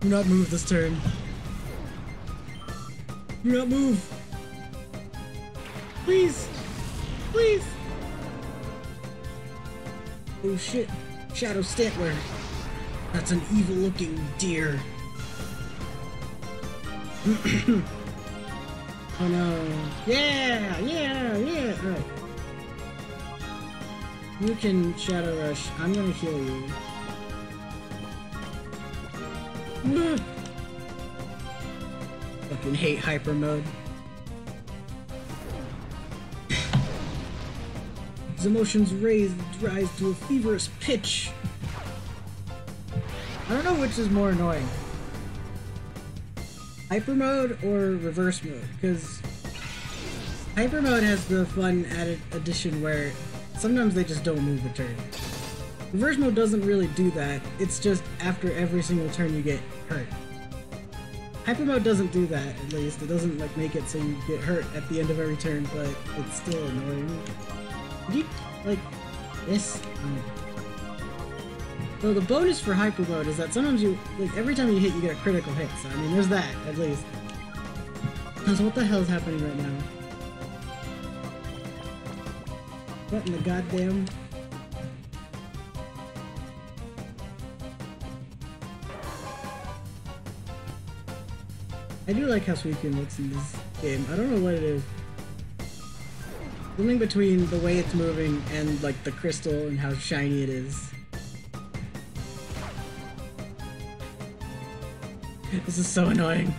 Do not move this turn. Do not move. Please. Please. Oh shit. Shadow Stantler. That's an evil-looking deer. Oh no. Yeah! Yeah! Yeah! Alright. You can Shadow Rush. I'm gonna heal you. Fucking hate hyper mode. His emotions raise, rise to a feverish pitch. I don't know which is more annoying, hyper mode or reverse mode, because hyper mode has the fun added addition where sometimes they just don't move a turn. Reverse mode doesn't really do that, it's just after every single turn you get hurt. Hyper mode doesn't do that, at least. It doesn't like make it so you get hurt at the end of every turn, but it's still annoying. Deep, like this. So the bonus for hyper mode is that sometimes you, like, every time you hit, you get a critical hit. So I mean, there's that at least. Because what the hell is happening right now? What in the goddamn? I do like how Suicune looks in this game. I don't know what it is. Something between the way it's moving and like the crystal and how shiny it is. This is so annoying.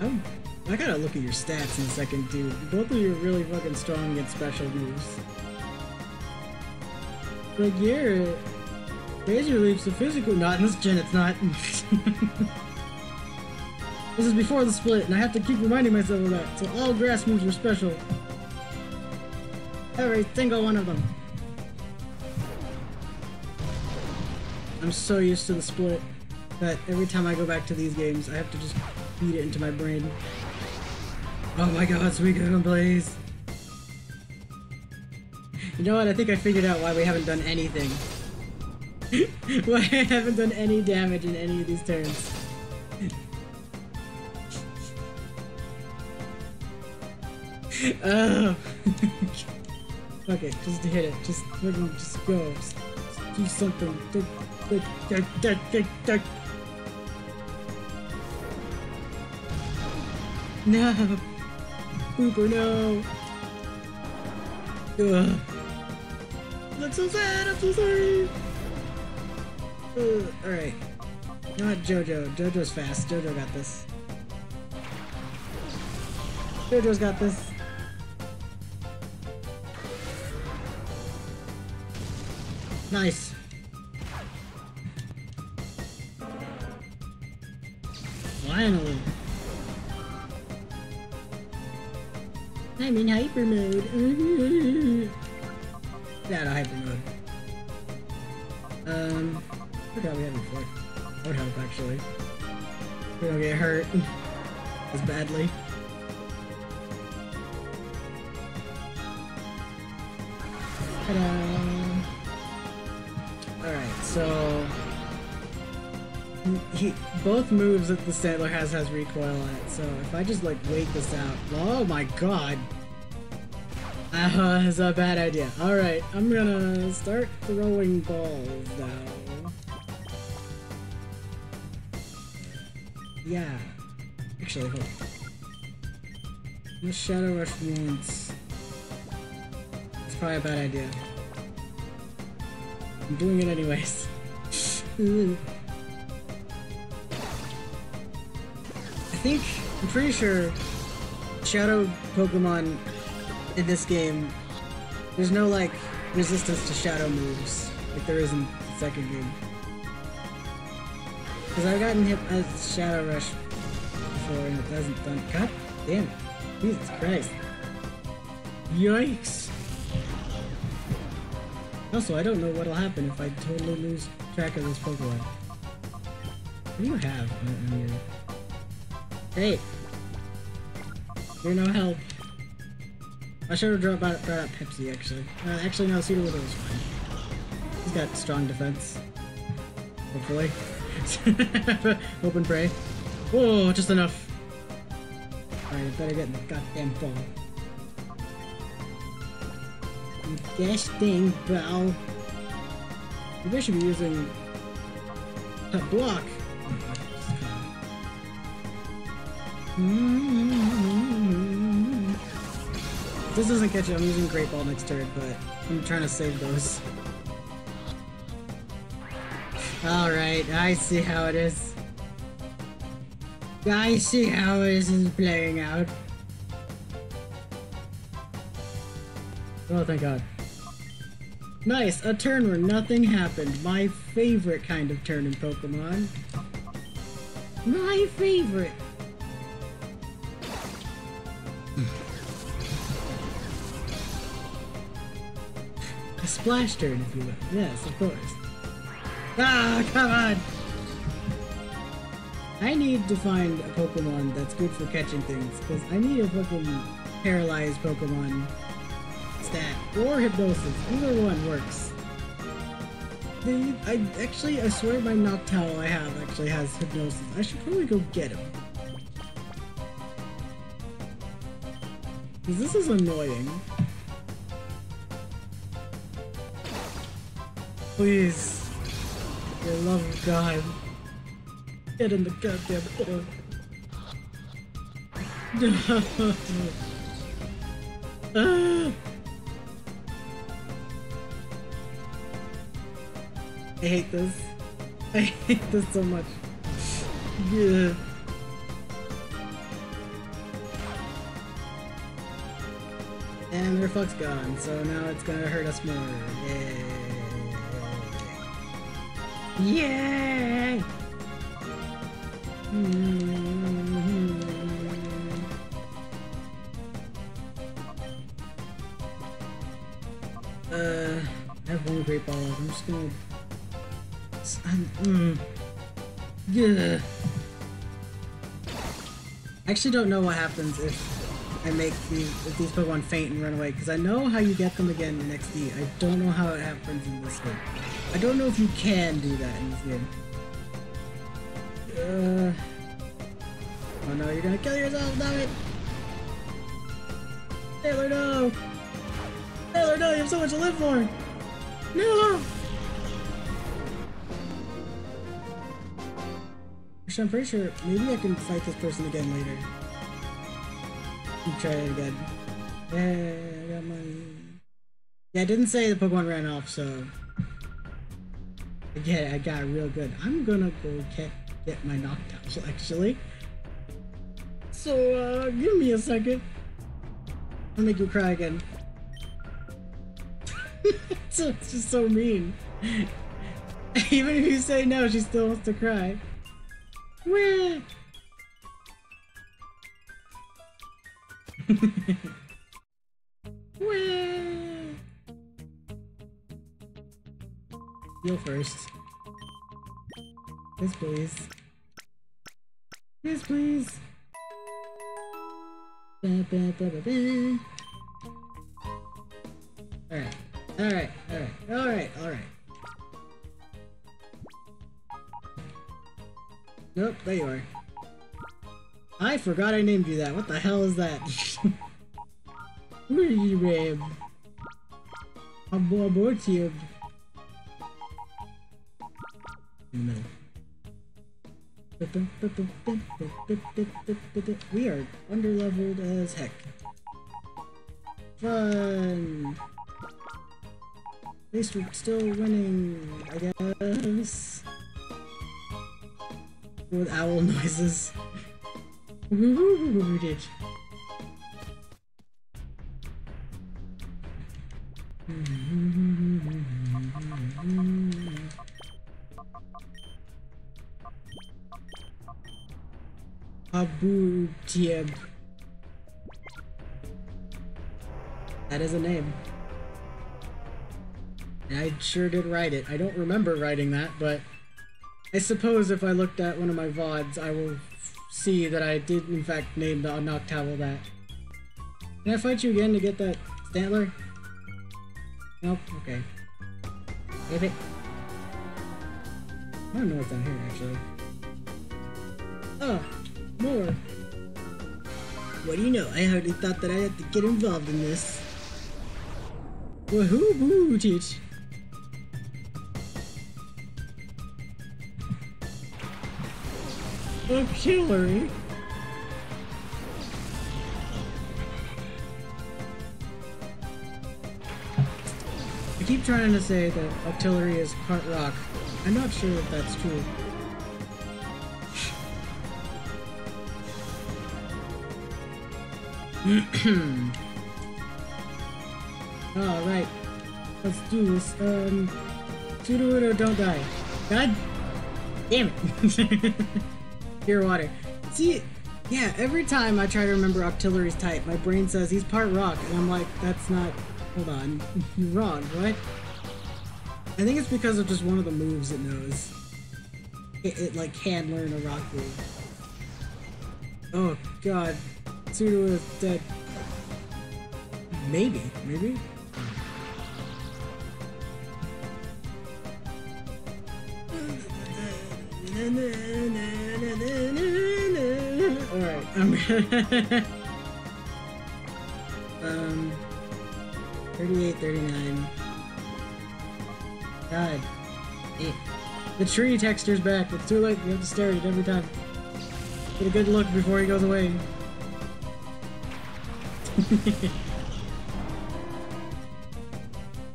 I'm, I gotta look at your stats in a second, dude. Both of you are really fucking strong against special moves. Like, you're... Razor Leaf's a physical... Not in this gen, it's not. This is before the split, and I have to keep reminding myself of that. So all grass moves are special. Every single one of them. I'm so used to the split that every time I go back to these games, I have to just beat it into my brain. Oh my god, Suicune Blaze! You know what? I think I figured out why we haven't done anything. Why I haven't done any damage in any of these turns. Oh! Fuck it, just hit it. Just, just go. Just do something. No! Uber, no! Ugh. That's so sad! I'm so sorry! Alright. Not Jojo. Jojo's fast. Jojo got this. Jojo's got this. Nice. Finally. I'm in hyper mode. That hyper mode. Um, I forgot we haven't fought. That would help actually. We don't get hurt as badly. Ta-da! Alright, so he, both moves that the Sandler has has recoil on it, so if I just like wait this out. Oh my god! Uh, it's a bad idea. Alright, I'm gonna start throwing balls now. Yeah. Actually, hold on. This Shadow Rush once. It's probably a bad idea. I'm doing it anyways. I think, I'm pretty sure Shadow Pokemon in this game, there's no like resistance to shadow moves like there is in the second game. Because I've gotten hit as Shadow Rush before and it doesn't done. God damn it. Jesus Christ. Yikes. Also, I don't know what'll happen if I totally lose track of this Pokemon. What do you have on your... Hey! You're no help. I should have brought out, brought out Pepsi, actually. Uh, actually, no, Sudowoodo is fine. He's got strong defense. Hopefully. Hope and pray. Whoa, just enough. Alright, I better get in the goddamn ball. Gosh dang ball. Maybe I should be using a block. If this doesn't catch it, I'm using Great Ball next turn, but I'm trying to save those. Alright, I see how it is. I see how this is playing out. Oh, thank god. Nice! A turn where nothing happened. My favorite kind of turn in Pokemon. My favorite! A splash turn, if you will. Yes, of course. Ah, come on! I need to find a Pokemon that's good for catching things, because I need a fucking paralyzed Pokemon stat, or Hypnosis. Either one works. The, I actually, I swear my Noctowl I have actually has Hypnosis. I should probably go get him. This is annoying. Please. For the love of God. Get in the goddamn corner. I hate this. I hate this so much. Yeah. And their fuck's gone, so now it's gonna hurt us more. Yay! Yay! Mm-hmm. Uh, I have one great ball. I'm just gonna. I'm, mm. Yeah. I actually don't know what happens if. I make these, if these Pokemon faint and run away, because I know how you get them again in X D. I don't know how it happens in this game. I don't know if you can do that in this game. Uh, oh no, you're gonna kill yourself, damn it! Taylor, no! Taylor, no, you have so much to live for! No! Actually, I'm pretty sure maybe I can fight this person again later. Try it again. Yeah, I got money. Yeah, I didn't say the Pokemon ran off, so again, I got real good. I'm gonna go get get my Noctowl actually. So uh, give me a second. I'll make you cry again. It's just so mean. Even if you say no, she still wants to cry. Wah! Heal first. Yes, please. Yes, please. Alright, alright, alright, alright, alright. Nope, there you are. I forgot I named you that. What the hell is that? Wee babe. I'm bored tube. No. We are underleveled as heck. Fun. At least we're still winning, I guess. With owl noises. Rooted. Abu Tieb. That is a name. I sure did write it. I don't remember writing that, but I suppose if I looked at one of my V O Ds, I will see that I did in fact name the Noctowl that. Can I fight you again to get that Stantler? Nope, okay. Save it. I don't know what's down here actually. Oh, more. What do you know? I hardly thought that I had to get involved in this. Woohoo boo teach. Octillery. I keep trying to say that Octillery is part rock. I'm not sure if that's true. Alright. Let's do this. Um, Sudowoodo, don't die. God damn it. Pure water. See, yeah, every time I try to remember Octillery's type, my brain says he's part rock, and I'm like, that's not... Hold on. You're wrong, right? I think it's because of just one of the moves it knows. It, it like, can learn a rock move. Oh, God. Sudowoodo is dead. Maybe. Maybe? Alright, I'm Um, thirty-eight, thirty-nine. God. Eh. The tree texture's back. It's too late. You have to stare at it every time. Get a good look before he goes away.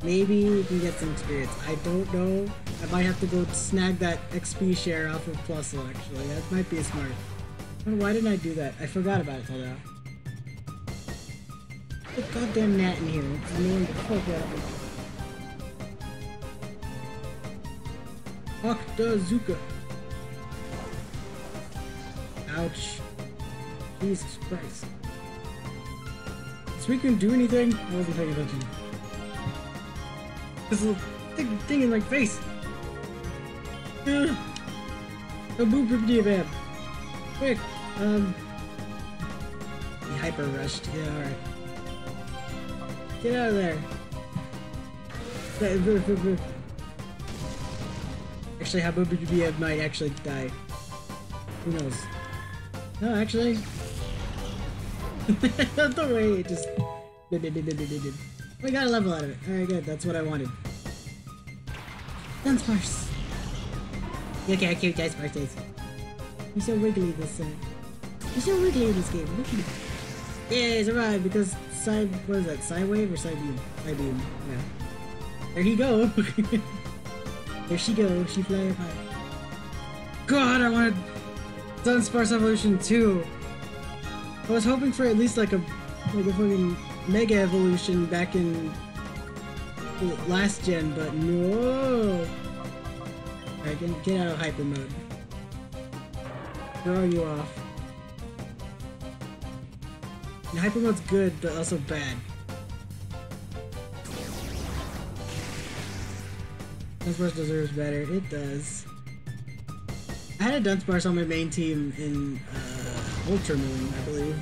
Maybe you can get some experience. I don't know. I might have to go snag that X P share off of Plusle, actually. That might be smart. Why didn't I do that? I forgot about it till now. The goddamn gnat in here. It's annoying the fuck out of me. Octazuka. Ouch. Jesus Christ. So we couldn't do anything? I wasn't paying attention. This little thing, thing in my face! Uh, a boop-boop-dee-bab. Quick! Um... Hyper rushed. Yeah, alright. Get out of there! Actually, how boop-boop-dee-bab might actually die. Who knows? No, actually... Don't worry, it just... We got a level out of it. Alright, good. That's what I wanted. Dunsparce! Look how cute Dunsparce is. He's so wiggly this uh, he's so wiggly in this game. Look at him. Yeah, he's arrived because side... What is that? Sidewave or Sidebeam? Sidebeam. Yeah. There he go! There she go. She fly up high. God, I wanted Dunsparce Evolution two! I was hoping for at least like a... Like a fucking... Mega Evolution back in last gen, but no. Alright, get, get out of hyper mode. Throw you off. And hyper mode's good, but also bad. Dunsparce deserves better. It does. I had a Dunsparce on my main team in uh, Ultra Moon, I believe.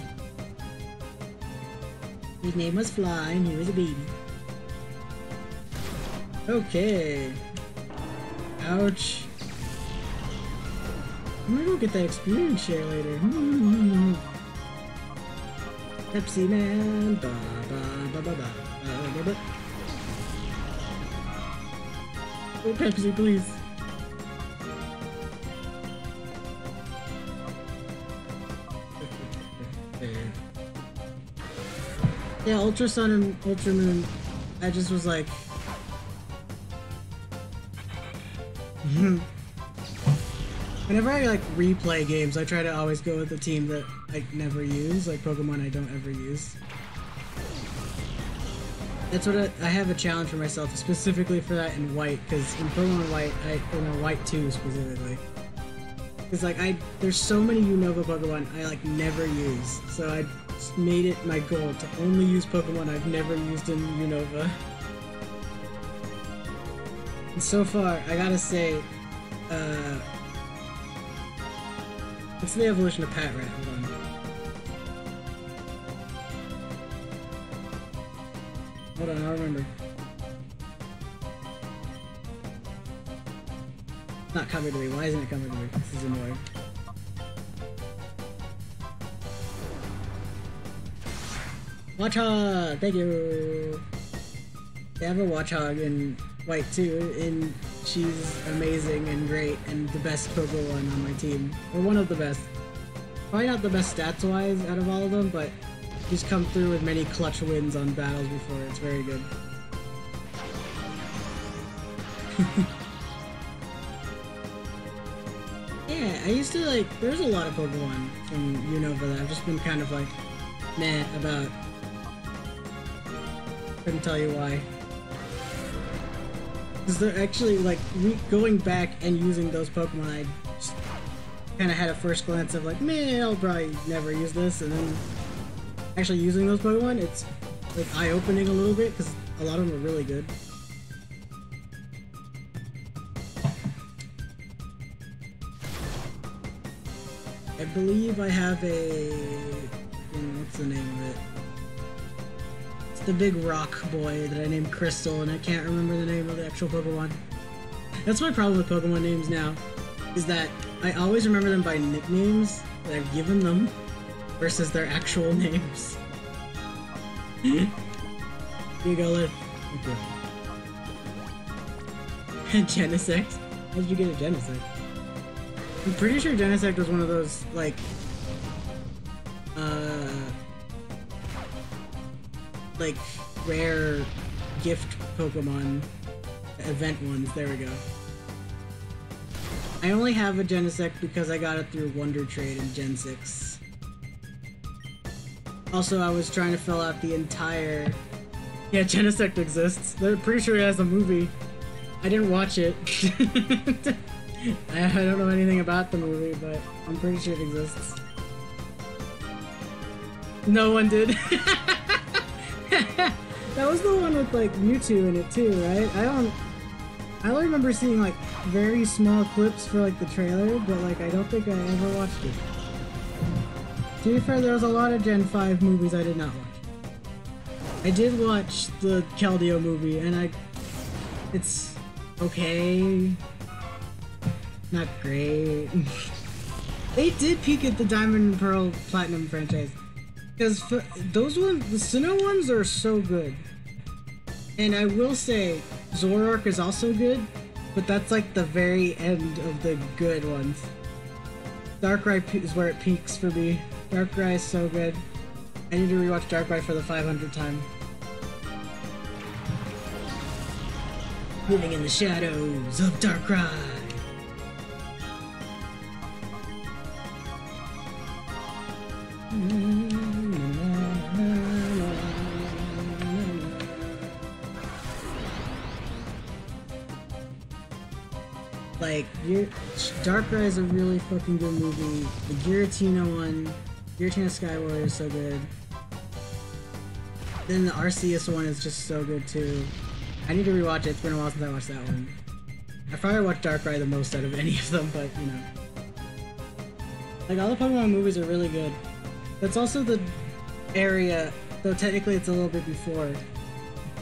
His name was Fly, and he was a baby. Okay. Ouch. I'm gonna go get that experience share later. Pepsi Man. Ba ba ba ba ba ba ba. Oh, Pepsi, please. Yeah, Ultra Sun and Ultra Moon, I just was like... Whenever I like replay games, I try to always go with a team that I never use, like Pokemon I don't ever use. That's what I, I have a challenge for myself, specifically for that in White, because in Pokemon White, I, in White two specifically. Because like, I, there's so many Unova Pokemon I like never use, so I... made it my goal to only use Pokemon I've never used in Unova. And so far, I gotta say, uh... what's the evolution of Patrat? Hold on. Hold on, I'll remember. It's not coming to me. Why isn't it coming to me? This is annoying. Watchog! Thank you! They have a Watchog in White too, and she's amazing and great and the best Pokemon on my team. Or one of the best. Probably not the best stats-wise out of all of them, but she's come through with many clutch wins on battles before. It's very good. Yeah, I used to like... There's a lot of Pokemon from Unova that I've just been kind of like, meh about. Couldn't tell you why. Because they're actually like re going back and using those Pokemon. I just kind of had a first glance of like, man, I'll probably never use this, and then actually using those Pokemon, it's like eye-opening a little bit because a lot of them are really good. I believe I have a... what's the name of it? The big rock boy that I named Crystal, and I can't remember the name of the actual Pokemon. That's my problem with Pokemon names now, is that I always remember them by nicknames that I've given them versus their actual names. Hmm? You go left. Okay. Genesect? How did you get a Genesect? I'm pretty sure Genesect was one of those, like, uh, like, rare gift Pokemon event ones. There we go. I only have a Genesect because I got it through Wonder Trade in Gen six. Also, I was trying to fill out the entire... Yeah, Genesect exists. They're pretty sure it has a movie. I didn't watch it. I don't know anything about the movie, but I'm pretty sure it exists. No one did. That was the one with, like, Mewtwo in it too, right? I don't... I only remember seeing, like, very small clips for, like, the trailer, but, like, I don't think I ever watched it. To be fair, there was a lot of Gen five movies I did not watch. I did watch the Keldeo movie, and I... It's... okay... Not great... They did peek at the Diamond and Pearl Platinum franchise. Because those ones... The Sinnoh ones are so good. And I will say, Zoroark is also good, but that's like the very end of the good ones. Darkrai is where it peaks for me. Darkrai is so good. I need to rewatch Darkrai for the five hundredth time. Living in the shadows of Darkrai! Like, Darkrai is a really fucking good movie. The Giratina one, Giratina Sky Warrior is so good. Then the Arceus one is just so good too. I need to rewatch it. It's been a while since I watched that one. I probably watched Darkrai the most out of any of them, but you know. Like, all the Pokemon movies are really good. That's also the area, though technically it's a little bit before,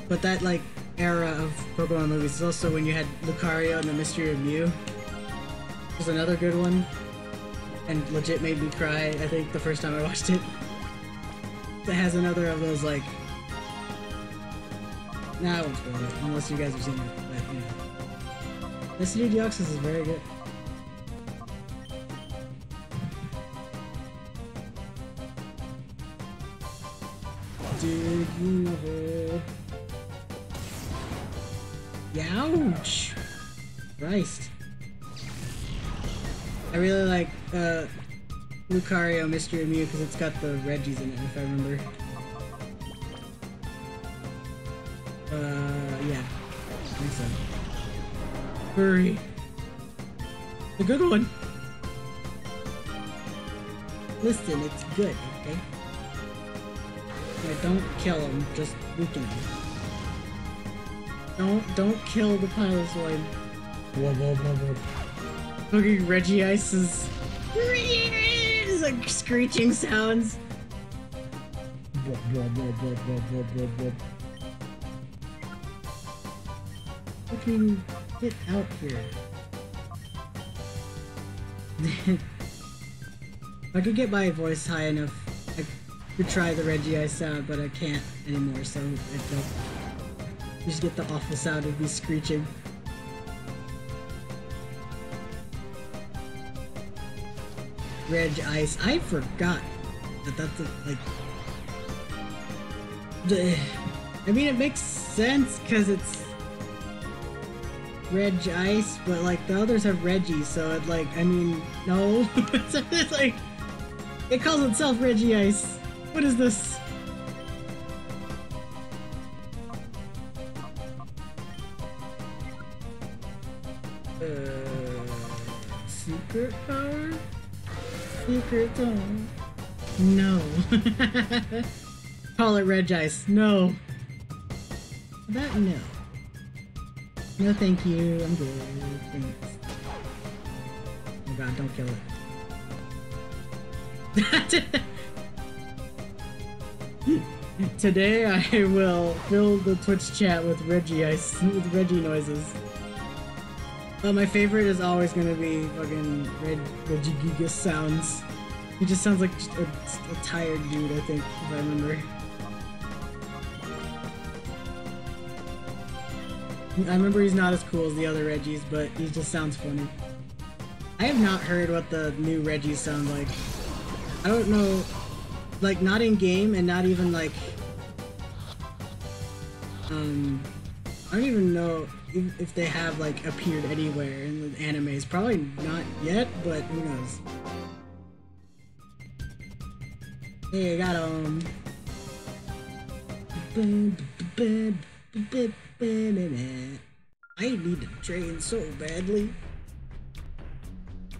but that, like, era of Pokemon movies is also when you had Lucario and the Mystery of Mew. There's another good one, and legit made me cry, I think, the first time I watched it. That has another of those, like... Nah, I won't spoil it, unless you guys have seen it, but, you know. This new Deoxys is very good. Dude, you know... Ouch! Christ. I really like uh, Lucario Mystery of Mew because it's got the Regis in it, if I remember. Uh, yeah. I think so. Hurry. The good one! Listen, it's good, okay? Yeah, don't kill him, just weaken him. Don't, don't kill the Pilozoid. Whoa, whoa, whoa, whoa. Look at Regi-Ice's... Regi-Ice! Like, screeching sounds. Whoa, whoa, whoa, whoa, whoa, whoa, whoa. Fucking get out here. If I could get my voice high enough, I could try the Regi-Ice sound, but I can't anymore, so it don't... You just get the awful sound of me screeching. Regi-Ice. I forgot that that's a, like... Bleh. I mean, it makes sense because it's... Regi-Ice, but like the others have Reggie, so it like, I mean, no. So it's like... It calls itself Regi-Ice. What is this? Secret power? Secret zone? No. Call it Regi-Ice. No. That no. No thank you. I'm good. Thanks. Oh god, don't kill it. Today I will fill the Twitch chat with Regi-Ice, with Reggie noises. Well, my favorite is always gonna be fucking Red Regigigas sounds. He just sounds like a, a tired dude, I think, if I remember. I remember he's not as cool as the other Regis, but he just sounds funny. I have not heard what the new Regis sound like. I don't know, like not in game and not even like, um, I don't even know if, if they have like appeared anywhere in the animes. Probably not yet, but who knows. Hey, I got him. I need to train so badly.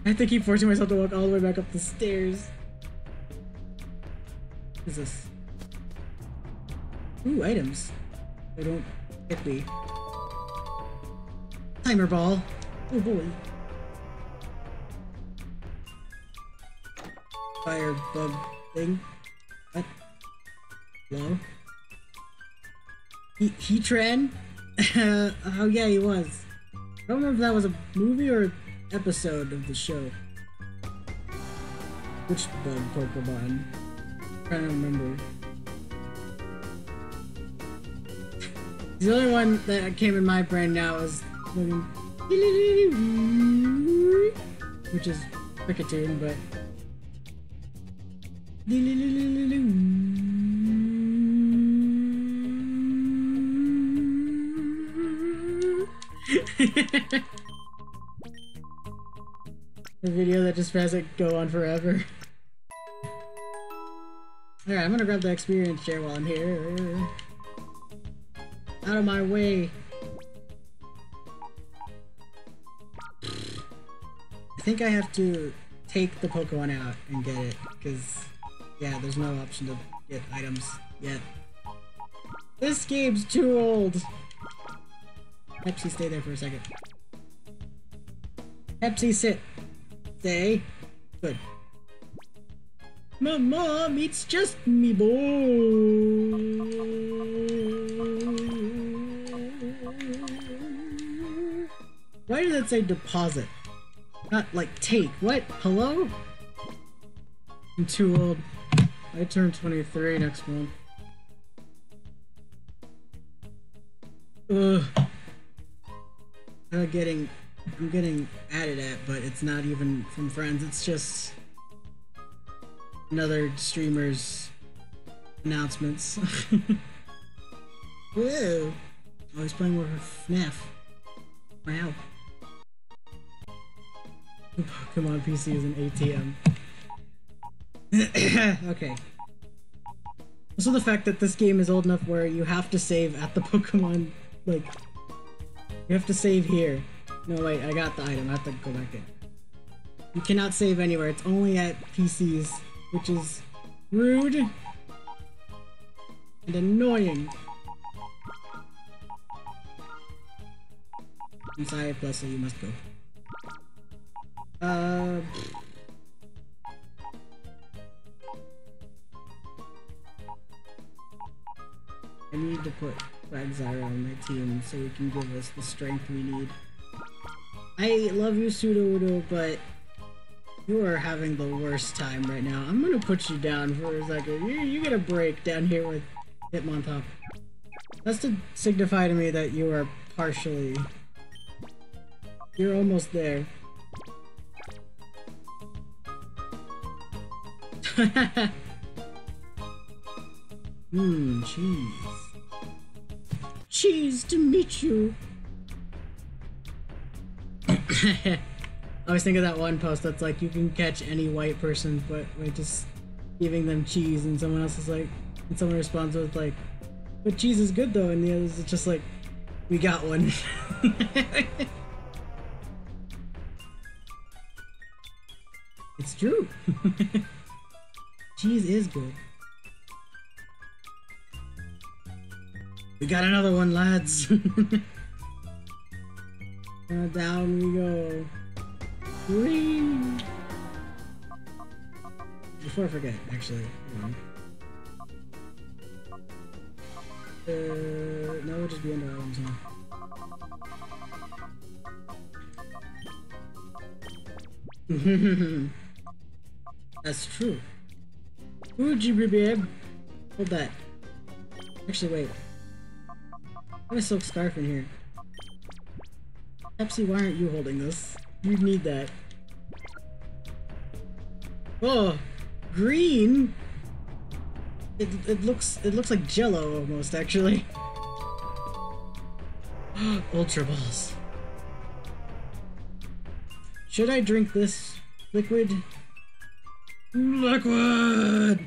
I have to keep forcing myself to walk all the way back up the stairs. What is this? Ooh, items. They don't hit me. Timer ball. Oh boy. Fire bug thing. What? Hello? He Heatran? Oh yeah, he was. I don't remember if that was a movie or episode of the show. Which bug Pokemon? I'm trying to remember. The only one that came in my brain now is which is Cricketune, but the video that just has it go on forever. Alright, I'm gonna grab the experience share while I'm here. Out of my way. I think I have to take the Pokemon out and get it, because, yeah, there's no option to get items yet. This game's too old! Pepsi, stay there for a second. Pepsi, sit. Stay. Good. My mom, it's just me, boy. Why does that say deposit? Not like take. What? Hello? I'm too old. I turn twenty-three next month. Ugh. I'm getting, I'm getting added at, but it's not even from friends. It's just another streamer's announcements. Whoa! Oh, he's playing more F NAF. Wow. Pokemon P C is an A T M. Okay. Also the fact that this game is old enough where you have to save at the Pokemon, like, you have to save here. No wait, I got the item, I have to go back in. You cannot save anywhere, it's only at P Cs. Which is rude and annoying. I'm sorry, Plessy, you must go. Uh, I need to put Quagsire on my team so he can give us the strength we need. I love you, Sudowoodo, but you are having the worst time right now. I'm gonna put you down for a second. You, you get a break down here with Hitmontop. That's to signify to me that you are partially... You're almost there. Mmm, cheese. Cheese to meet you! I always think of that one post that's like, you can catch any white person, but by just giving them cheese, and someone else is like, and someone responds with like, but cheese is good though, and the others is just like, we got one. It's true. Cheese is good. We got another one, lads. Now down we go. Green. Before I forget, actually, hang on. Uh, no, we'll just be under items now. That's true. Ooh, Jibri babe. Hold that. Actually, wait. I have a silk scarf in here. Pepsi, why aren't you holding this? You need that. Oh, green. It it looks it looks like Jello almost, actually. Ultra balls. Should I drink this liquid? Liquid.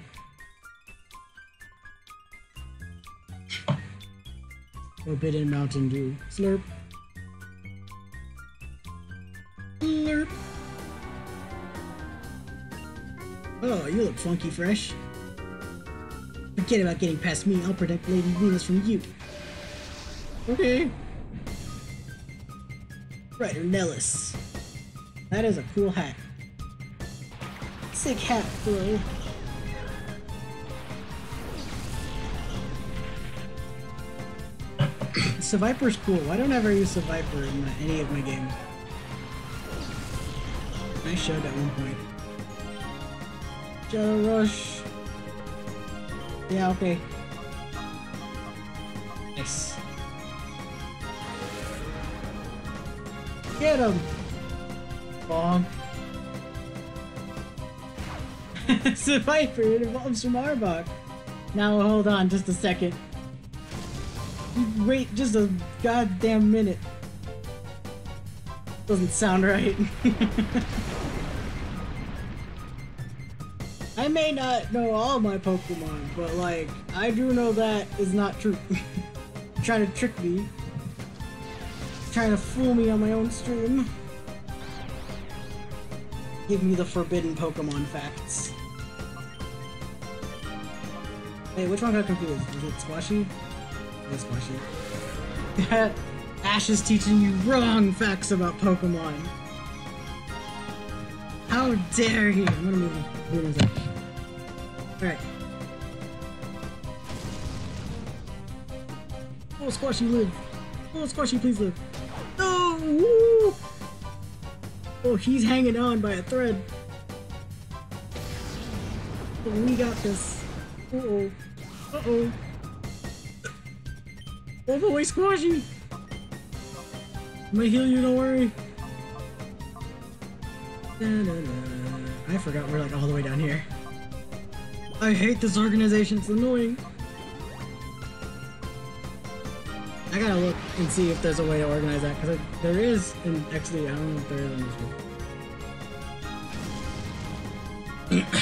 Forbidden Mountain Dew. Slurp. Slurp. Oh, you look funky fresh. Forget about getting past me. I'll protect Lady Venus from you. Okay. Ryder Nellis. That is a cool hat. Sick hat, bro. Seviper's cool. I don't ever use Seviper in my, any of my games. I showed at one point. Jarush. Yeah, okay. Nice. Get him! Bomb. Seviper, it evolves from Arbok. Now hold on just a second. Wait just a goddamn minute. Doesn't sound right. I may not know all my Pokemon, but like, I do know that is not true. Trying to trick me. Trying to fool me on my own stream. Give me the forbidden Pokemon facts. Wait, which one got confused? Is it Squashy? That's Squashy. Ash is teaching you wrong facts about Pokemon. How dare he! I'm gonna move him. Move him up. Alright. Oh, Squashy, live! Oh, Squashy, please live! No! Woo! Oh, he's hanging on by a thread. But we got this. Uh-oh. Uh-oh. Move away, Squashy! I'm gonna heal you, don't worry. Da, da, da. I forgot we're like all the way down here. I hate this organization, it's annoying. I gotta look and see if there's a way to organize that, because there is in X D. I don't know if there is in this one.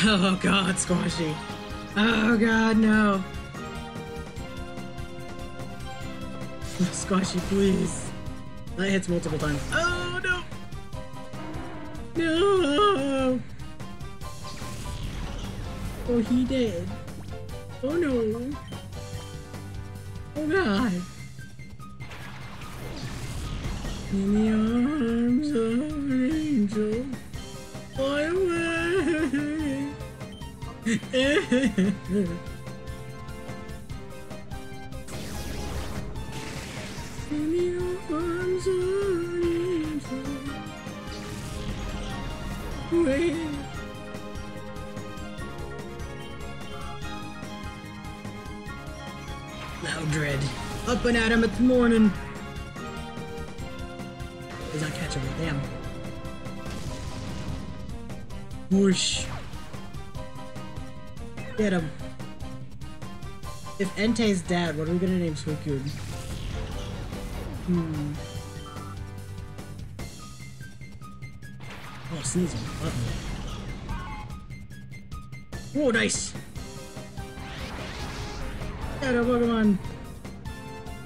Oh god, Squashy. Oh god, no. Squashy, please. That hits multiple times. Oh no! No! Oh, he did. Oh no! Oh god! In the arms of an angel, fly away. Loudred. Up and at him, it's morning. He's not catchable, damn. Whoosh. Get him. If Entei's dad, what are we gonna name Suicune? Hmm. Oh, sneezing. Whoa, nice! Shadow Pokemon!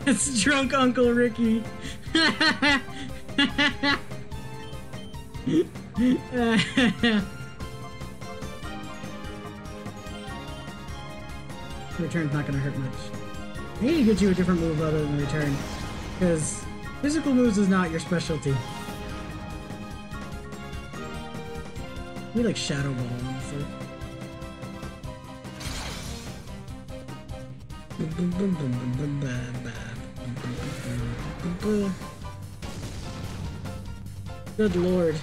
It's drunk Uncle Ricky! Return's not gonna hurt much. I need to get you a different move other than Return. Because physical moves is not your specialty. We like Shadow Ball, honestly. Good lord.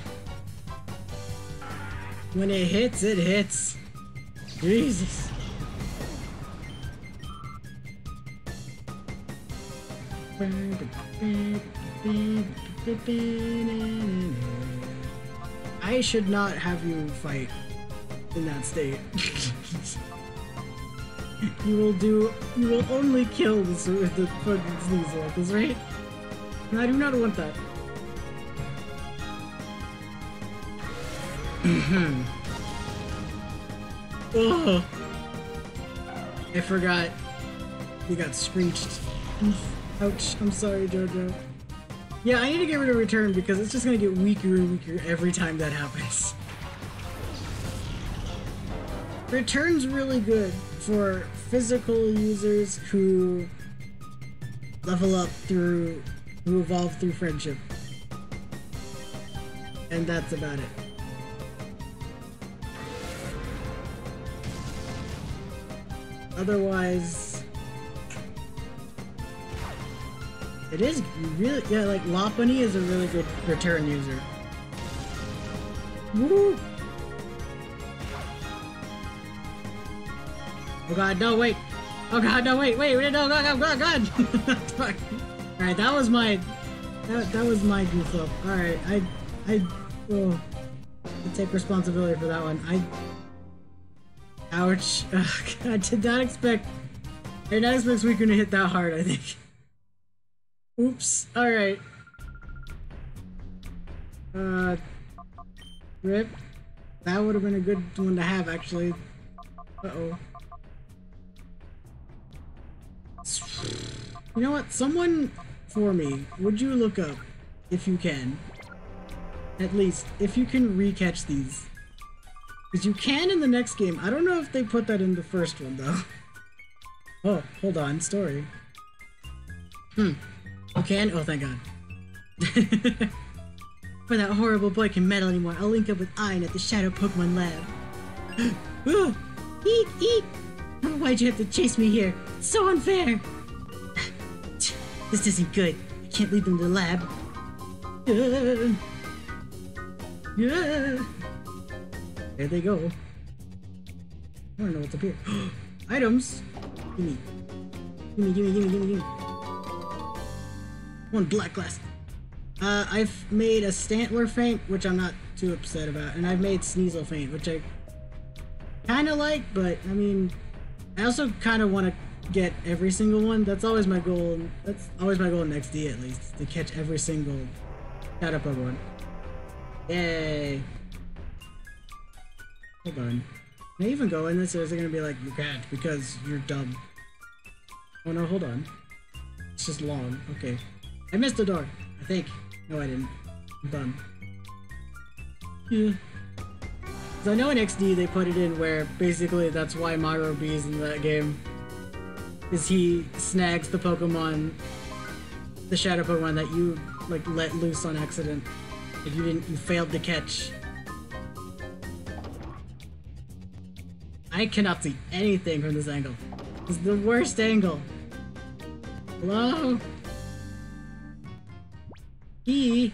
When it hits, it hits. Jesus. I should not have you fight in that state. You will do- you will only kill the, the fucking Sneasel at this rate. I do not want that. Oh, I forgot. We got screeched. Ouch, I'm sorry, Jojo. Yeah, I need to get rid of Return because it's just gonna get weaker and weaker every time that happens. Return's really good for physical users who level up through, who evolve through friendship. And that's about it. Otherwise, it is really, yeah, like Lopunny is a really good Return user. Woo! Oh god, no, wait! Oh god, no, wait, wait, wait, no, god, god, god! Fuck. Alright, that was my, that, that was my goof up. Alright, I, I, oh, I take responsibility for that one. I, ouch. Oh god, I did not expect, I did not expect Suicune to hit that hard, I think. Oops, alright. Uh, rip. That would have been a good one to have, actually. Uh-oh. You know what? Someone for me, would you look up, if you can, at least, if you can re-catch these. Because you can in the next game. I don't know if they put that in the first one, though. Oh, hold on. Story. Hmm. You can? Oh, thank god. For that horrible boy can meddle anymore, I'll link up with Ayn at the Shadow Pokemon Lab. Ooh! Eek! Eek! Why'd you have to chase me here? It's so unfair! This isn't good. I can't leave them to the lab. Uh, uh, there they go. I don't know what's up here. Items! Gimme. Gimme, gimme, gimme, gimme, gimme. One black glass. Uh, I've made a Stantler faint, which I'm not too upset about, and I've made Sneasel faint, which I kinda like, but I mean, I also kind of want to get every single one. That's always my goal. That's always my goal in X D, at least, to catch every single Shadow Pokemon. Yay! Hold on. Can I even go in this, or is it going to be like, you can't because you're dumb? Oh no, hold on. It's just long. Okay. I missed the door, I think. No, I didn't. I'm dumb. Yeah. So I know in X D they put it in where basically that's why Mario B is in that game. Is he snags the Pokemon, the Shadow Pokemon that you like let loose on accident. Like you didn't, you failed to catch. I cannot see anything from this angle. It's the worst angle. Hello? Key?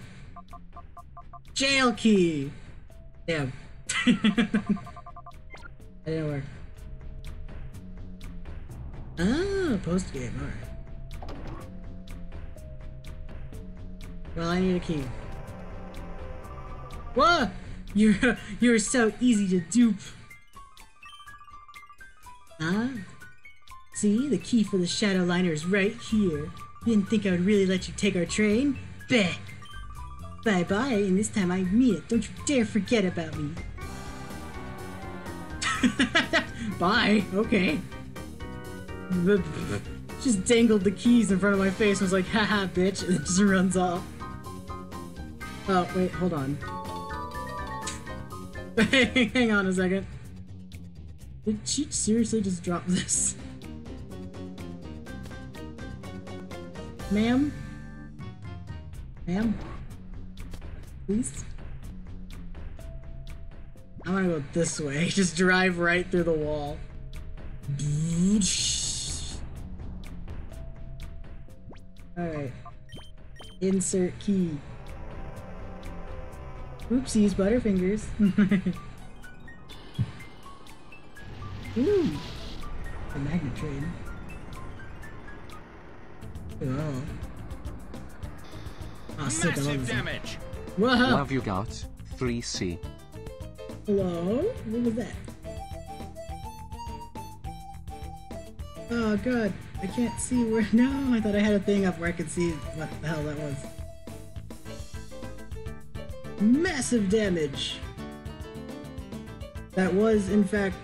Jail key! Damn. That didn't work. Ah, post game, alright. Well, I need a key. Whoa! You're, you're so easy to dupe. Ah? See, the key for the Shadow Liner is right here. You didn't think I would really let you take our train? Beh! Bye-bye, and this time I mean it. Don't you dare forget about me. Bye. Okay. Just dangled the keys in front of my face and was like, haha, bitch, and it just runs off. Oh, wait, hold on. Hang on a second. Did she seriously just drop this? Ma'am? Ma'am? Please? I'm gonna go this way. Just drive right through the wall. Alright. Insert key. Oopsies, Butterfingers. Ooh. The magnet train. Oh. Ah, sick, I love damage. What have you got? three C. Hello? What was that? Oh, good. I can't see where. No, I thought I had a thing up where I could see what the hell that was. Massive damage! That was, in fact,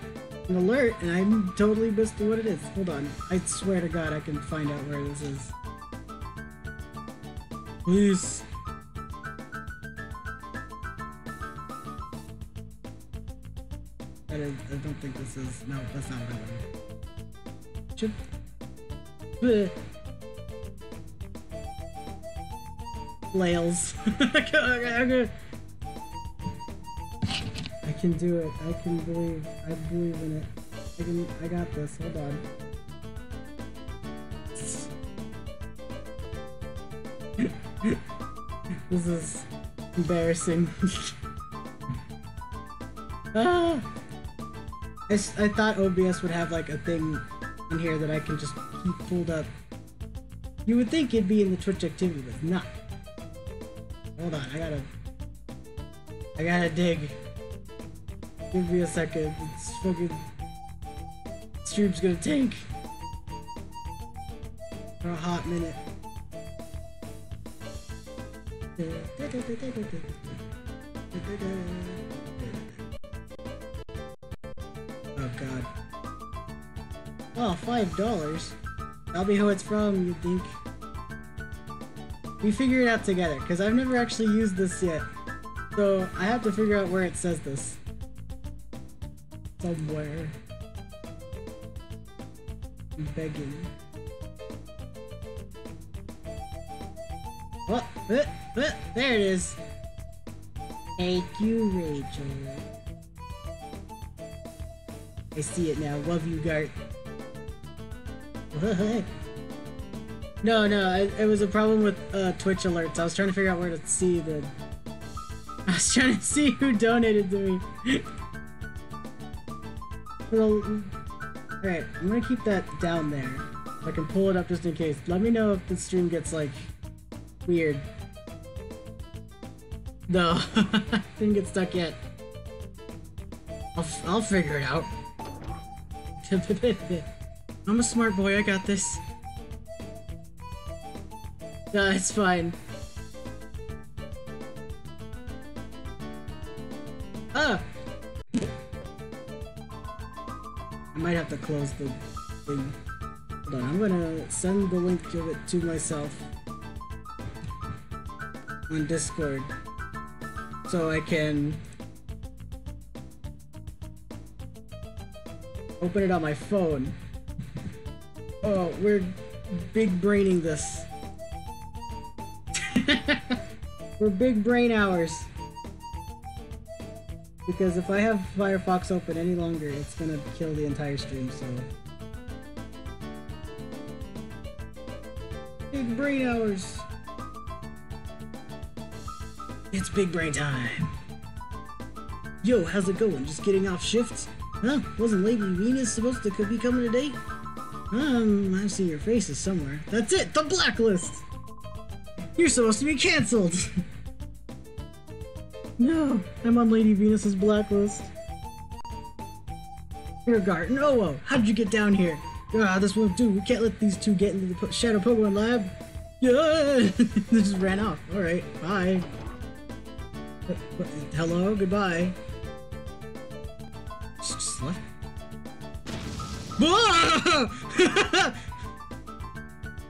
an alert, and I totally missed what it is. Hold on. I swear to God I can find out where this is. Please. I don't think this is. No, that's not right. Chip. Flails. I can do it. I can believe. I believe in it. I can. I got this. Hold on. This is embarrassing. Ah! I, I thought O B S would have like a thing in here that I can just keep pulled up. You would think it'd be in the Twitch activity, but it's not. Hold on, I gotta... I gotta dig. Give me a second, it's fucking... Stream's gonna tank. For a hot minute. Oh god. Oh, five dollars? That'll be who it's from, you think. We figure it out together, because I've never actually used this yet. So I have to figure out where it says this. Somewhere. I'm begging. What? Oh, uh, uh, there it is. Thank you, Rachel. I see it now. Love you, Gart. No, no, it, it was a problem with uh, Twitch alerts. I was trying to figure out where to see the... I was trying to see who donated to me. Alright, I'm gonna keep that down there. I can pull it up just in case. Let me know if the stream gets, like, weird. No, didn't get stuck yet. I'll, I'll figure it out. I'm a smart boy, I got this. No, it's fine. Ah! I might have to close the thing. Hold on, I'm gonna send the link to it to myself on Discord so I can open it on my phone. Oh, we're big braining this. We're big brain hours. Because if I have Firefox open any longer, it's gonna kill the entire stream, so... Big brain hours! It's big brain time! Yo, how's it going? Just getting off shift? Huh? Wasn't Lady Venus supposed to be coming today? Um, I've seen your faces somewhere. That's it! The Blacklist! You're supposed to be cancelled! No, I'm on Lady Venus's blacklist. Kindergarten. Oh, whoa, how'd you get down here? Ah, this won't do. We can't let these two get into the po Shadow Pokemon Lab. Yeah! They just ran off. Alright, bye. What, what, hello, goodbye. Just left.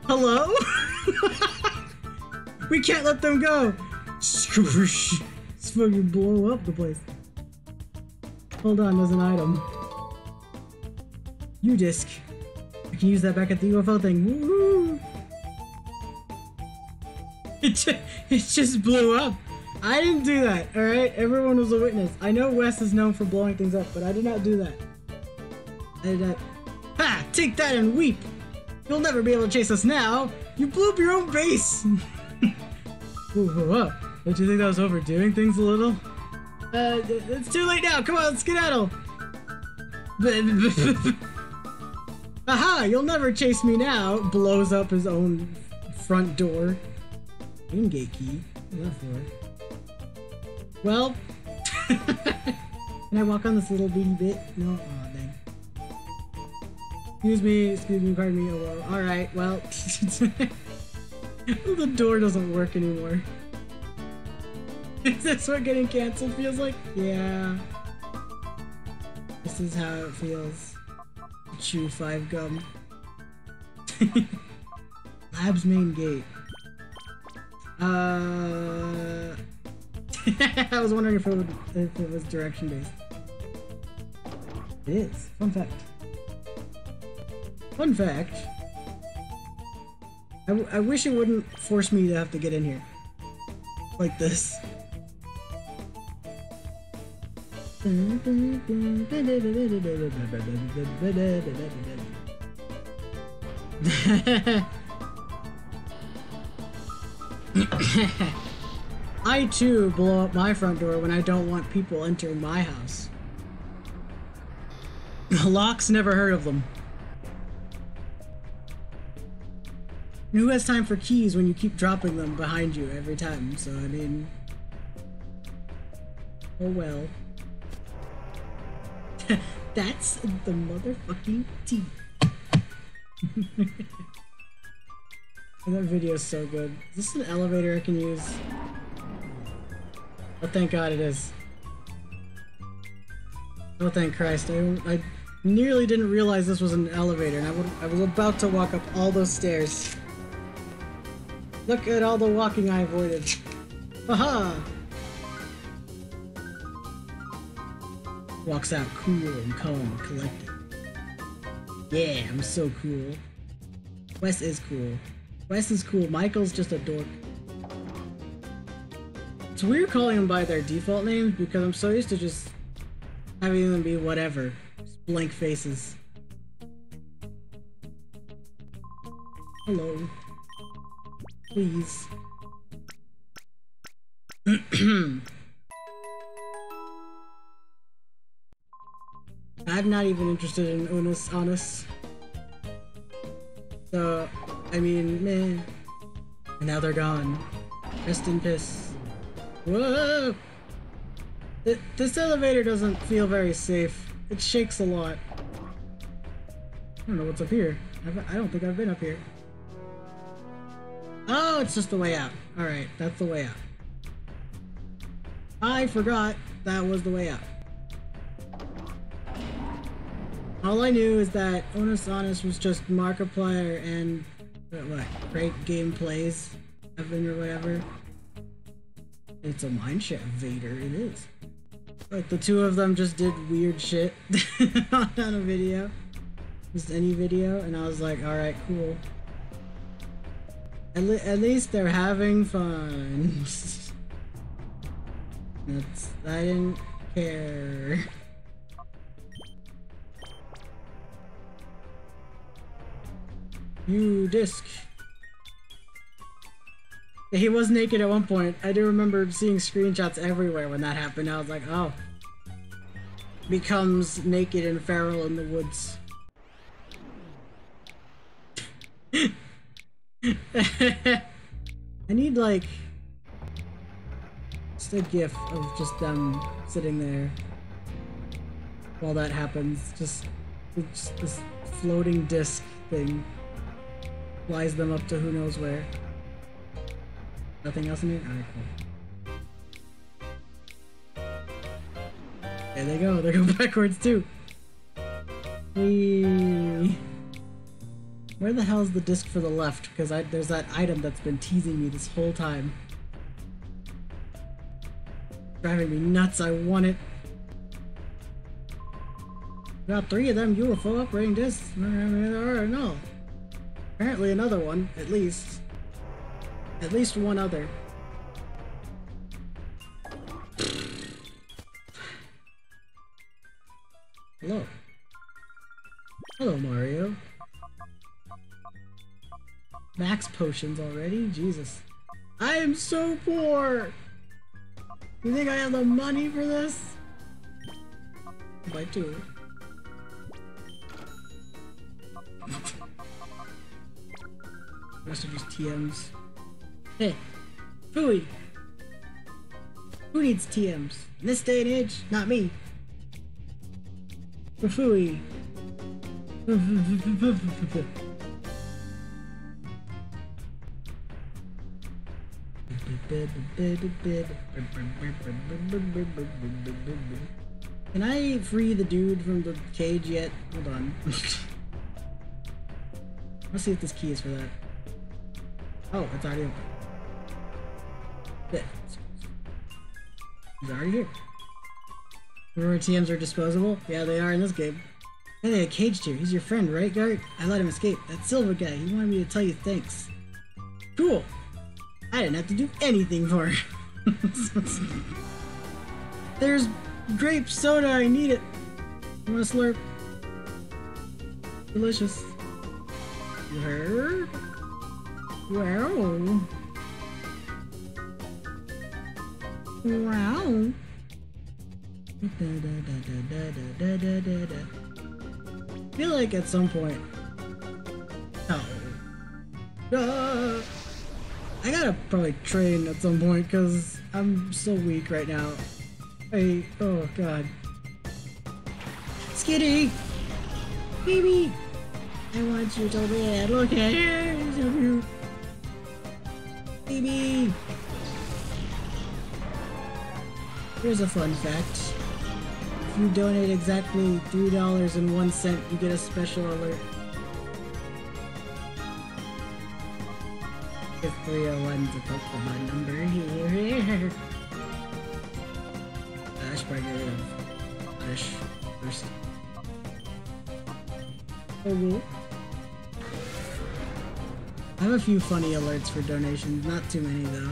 Hello? We can't let them go! Squish! Let's fucking blow up the place. Hold on, there's an item. U-Disc. I can use that back at the U F O thing. Woo-hoo! It, ju it just blew up! I didn't do that, alright? Everyone was a witness. I know Wes is known for blowing things up, but I did not do that. I did not- Ha! Take that and weep! You'll never be able to chase us now! You blew up your own base! Whoa, whoa, whoa. Don't you think that was overdoing things a little? Uh, it's too late now! Come on, let's skedaddle! Aha! You'll never chase me now! Blows up his own front door. Dungeki, therefore. Well, can I walk on this little bitty bit? No? Aw, oh, dang. Excuse me, excuse me, pardon me, oh, well. Alright, well. The door doesn't work anymore. Is this what getting cancelled feels like? Yeah. This is how it feels. Chew five gum. Lab's main gate. Uh, I was wondering if it, would, if it was direction based. It is. Fun fact. Fun fact. I, w I wish it wouldn't force me to have to get in here. Like this. I too blow up my front door when I don't want people entering my house. Locks, never heard of them. And who has time for keys when you keep dropping them behind you every time? So I mean, oh well. That's the motherfucking tea. That video is so good. Is this an elevator I can use? Oh, thank God it is. Oh, thank Christ. I, I nearly didn't realize this was an elevator, and I, would, I was about to walk up all those stairs. Look at all the walking I avoided. Aha! Walks out cool and calm and collected. Yeah, I'm so cool. Wes is cool. Wes is cool. Michael's just a dork. It's weird calling them by their default names because I'm so used to just having them be whatever. Just blank faces. Hello. Please. I'm not even interested in Onus, Onus. So, I mean, meh. And now they're gone. Rest in piss. Whoa! Th this elevator doesn't feel very safe. It shakes a lot. I don't know what's up here. I've, I don't think I've been up here. Oh, it's just the way out. Alright, that's the way out. I forgot that was the way out. All I knew is that Onus Onus was just Markiplier and what, Great Gameplays, Evan or whatever. It's a mineshaft Vader, it is. Like the two of them just did weird shit on a video, just any video, and I was like, all right, cool. At, le at least they're having fun. That's, I didn't care. You disc. He was naked at one point. I do remember seeing screenshots everywhere when that happened. I was like, oh. Becomes naked and feral in the woods. I need like just a gif of just them sitting there while that happens. Just, just this floating disc thing. Flies them up to who knows where. Nothing else in here? Alright, cool. There they go, they go backwards too! Whee! Where the hell is the disc for the left? Because I, there's that item that's been teasing me this whole time. Driving me nuts, I want it! Got three of them U F O operating discs! No! Apparently another one, at least. At least one other. Hello. Hello, Mario. Max potions already? Jesus. I am so poor! You think I have the money for this? If I do. Must have just T Ms. Hey, Hooey. Who needs T Ms? In this day and age, not me. Fufui. Can I free the dude from the cage yet? Hold on. Let's see if this key is for that. Oh, it's already open. Yeah. He's already here. Remember T Ms are disposable? Yeah, they are in this game. Hey, they had caged here. He's your friend, right, Gart? I let him escape. That Silva guy, he wanted me to tell you thanks. Cool! I didn't have to do anything for him. There's grape soda, I need it. You want a slurp? Delicious. Her? Wow. Wow. Da, da, da, da, da, da, da, da. I feel like at some point. Oh. Uh, I gotta probably train at some point because I'm so weak right now. I. Oh god. Skitty! Baby! I want you so bad. Look at you! Baby! Here's a fun fact. If you donate exactly three dollars and one cent, you get a special alert. If three oh one's a Pokemon number here. I should probably get rid of Flash first. Okay. I have a few funny alerts for donations, not too many though.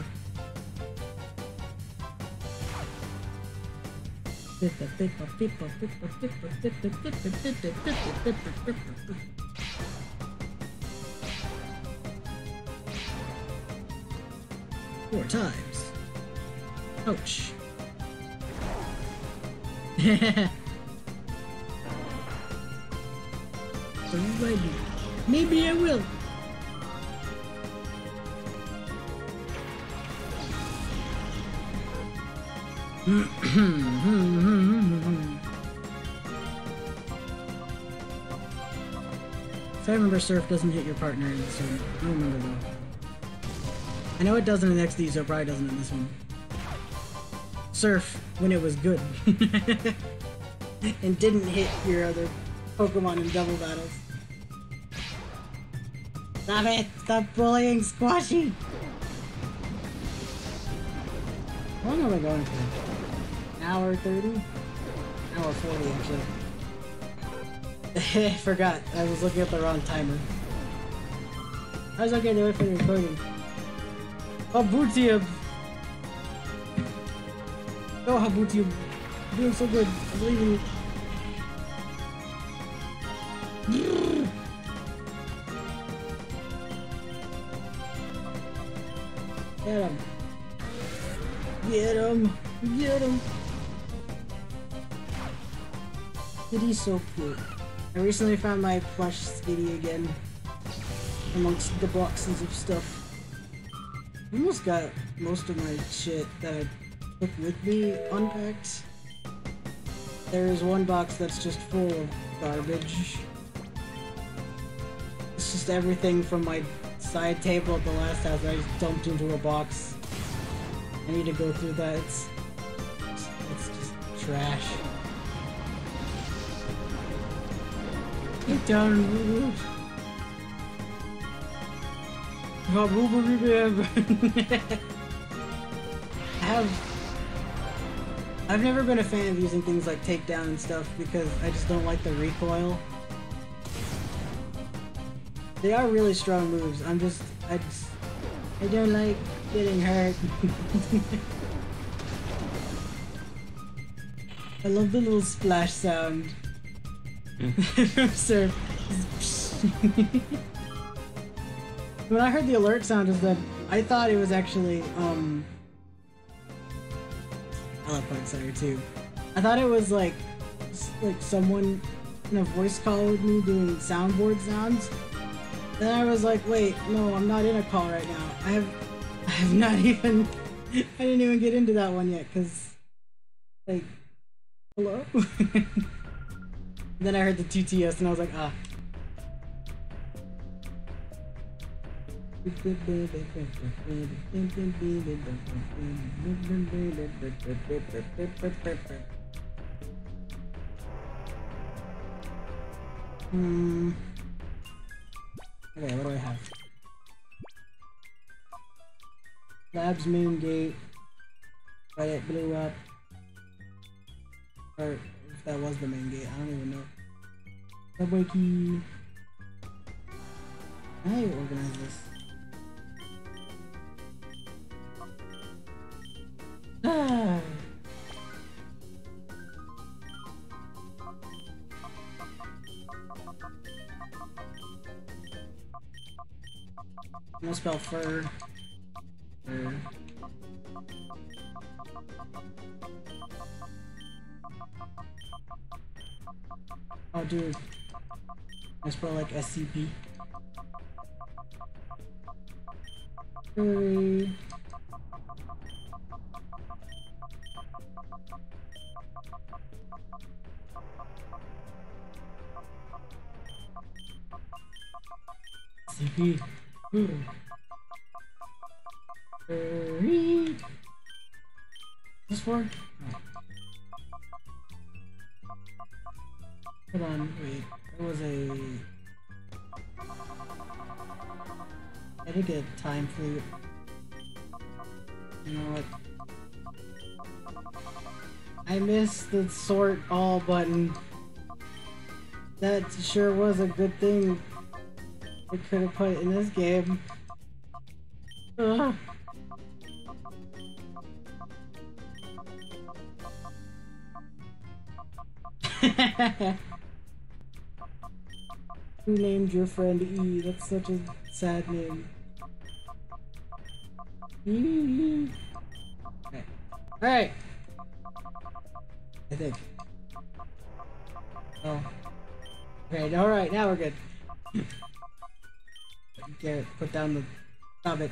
Four times. Ouch. So you might be. Maybe I will. If I remember, Surf doesn't hit your partner in this one. I don't remember though. I know it doesn't in X D, so it probably doesn't in this one. Surf when it was good. And didn't hit your other Pokemon in double battles. Stop it! Stop bullying Squashy! How long am I going for? Hour thirty? Hour forty actually. I forgot. I was looking at the wrong timer. I was okay to wait for the recording. Oh, Habutib! Oh, Habutib! You're doing so good. I believe in you. Get him. Get him. Get him. Skitty's so cute. I recently found my plush Skitty again. Amongst the boxes of stuff. I almost got most of my shit that I took with me unpacked. There is one box that's just full of garbage. It's just everything from my side table at the last house that I just dumped into a box. I need to go through that. It's, it's just trash. Get down, woo-woo. I've, I've never been a fan of using things like takedown and stuff because I just don't like the recoil. They are really strong moves. I'm just, I just, I don't like getting hurt. I love the little splash sound. Sir. When I heard the alert sound is that I thought it was actually um I love Pogsire too. I thought it was like like someone in a voice call with me doing soundboard sounds. Then I was like, wait, no, I'm not in a call right now. I have I've not even, I didn't even get into that one yet, because, like, hello? Then I heard the T T S and I was like, ah. Hmm. Okay, what do I have? Lab's main gate. Riot blew up. Or if that was the main gate, I don't even know. Subway key. How do you organize this? Ah. I'm gonna spell fur. fur. Oh, dude. I spell like S C P. Furry. S C P. Hmm. Three. This four? No. Hold on, wait. There was a. I did get a time flute. You know what? I missed the sort all button. That sure was a good thing. I could have put it in this game. Ugh. Who named your friend E? That's such a sad name. E. Okay. Alright! I think. Oh. Great, alright, now we're good. Garrett, put down the... Stop it.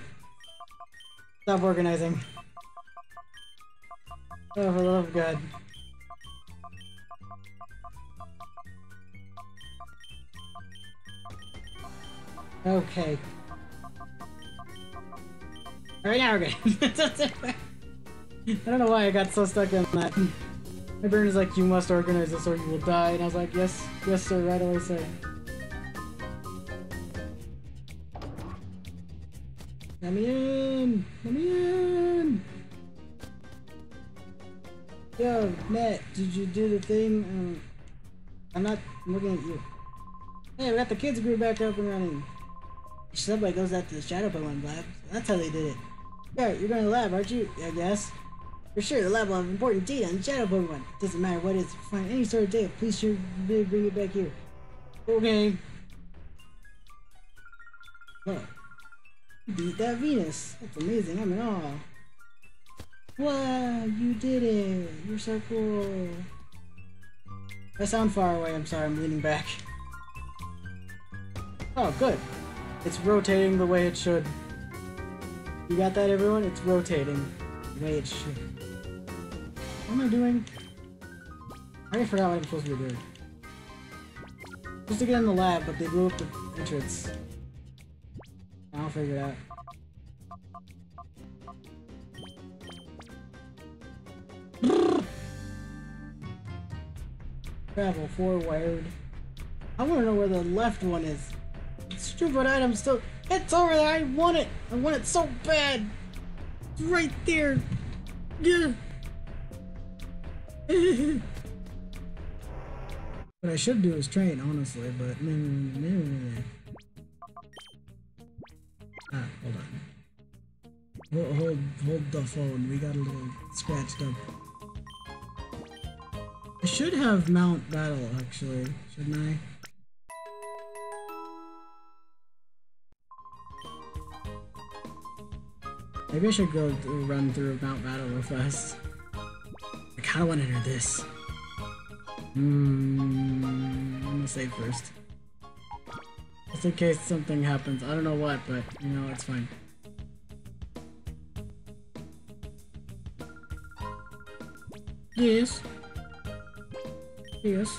Stop organizing. Oh, for the love of God. Okay. Alright, now we're good. I don't know why I got so stuck on that. My brain is like, you must organize this or you will die. And I was like, yes, yes sir, right away sir. Let me in! Let me in! Yo, Matt, did you do the thing? Um, I'm not looking at you. Hey, we got the kids' group back up and running. Somebody goes after the shadow Pokemon lab. That's how they did it. Yo, you're going to the lab, aren't you? I guess. For sure, the lab will have important data on the shadow Pokemon. Doesn't matter what it is. Find any sort of data. Please sure bring it back here. Okay. Look. You beat that Venus. That's amazing. I'm in awe. Wow, you did it. You're so cool. If I sound far away, I'm sorry. I'm leaning back. Oh, good. It's rotating the way it should. You got that, everyone? It's rotating the way it should. What am I doing? I already forgot what I'm supposed to be doing. I'm supposed to get in the lab, but they blew up the entrance. I'll figure it out. Travel forward. I want to know where the left one is. Stupid item still. It's over there. I want it. I want it so bad. It's right there. Yeah. What I should do is train, honestly, but. Ah, hold on. Hold, hold, hold the phone. We got a little scratched up. I should have Mount Battle, actually, shouldn't I? Maybe I should go through, run through Mount Battle real fast. I kind of want to enter this. Hmm. I'm gonna save first. Just in case something happens. I don't know what, but, you know, it's fine. Yes. Yes.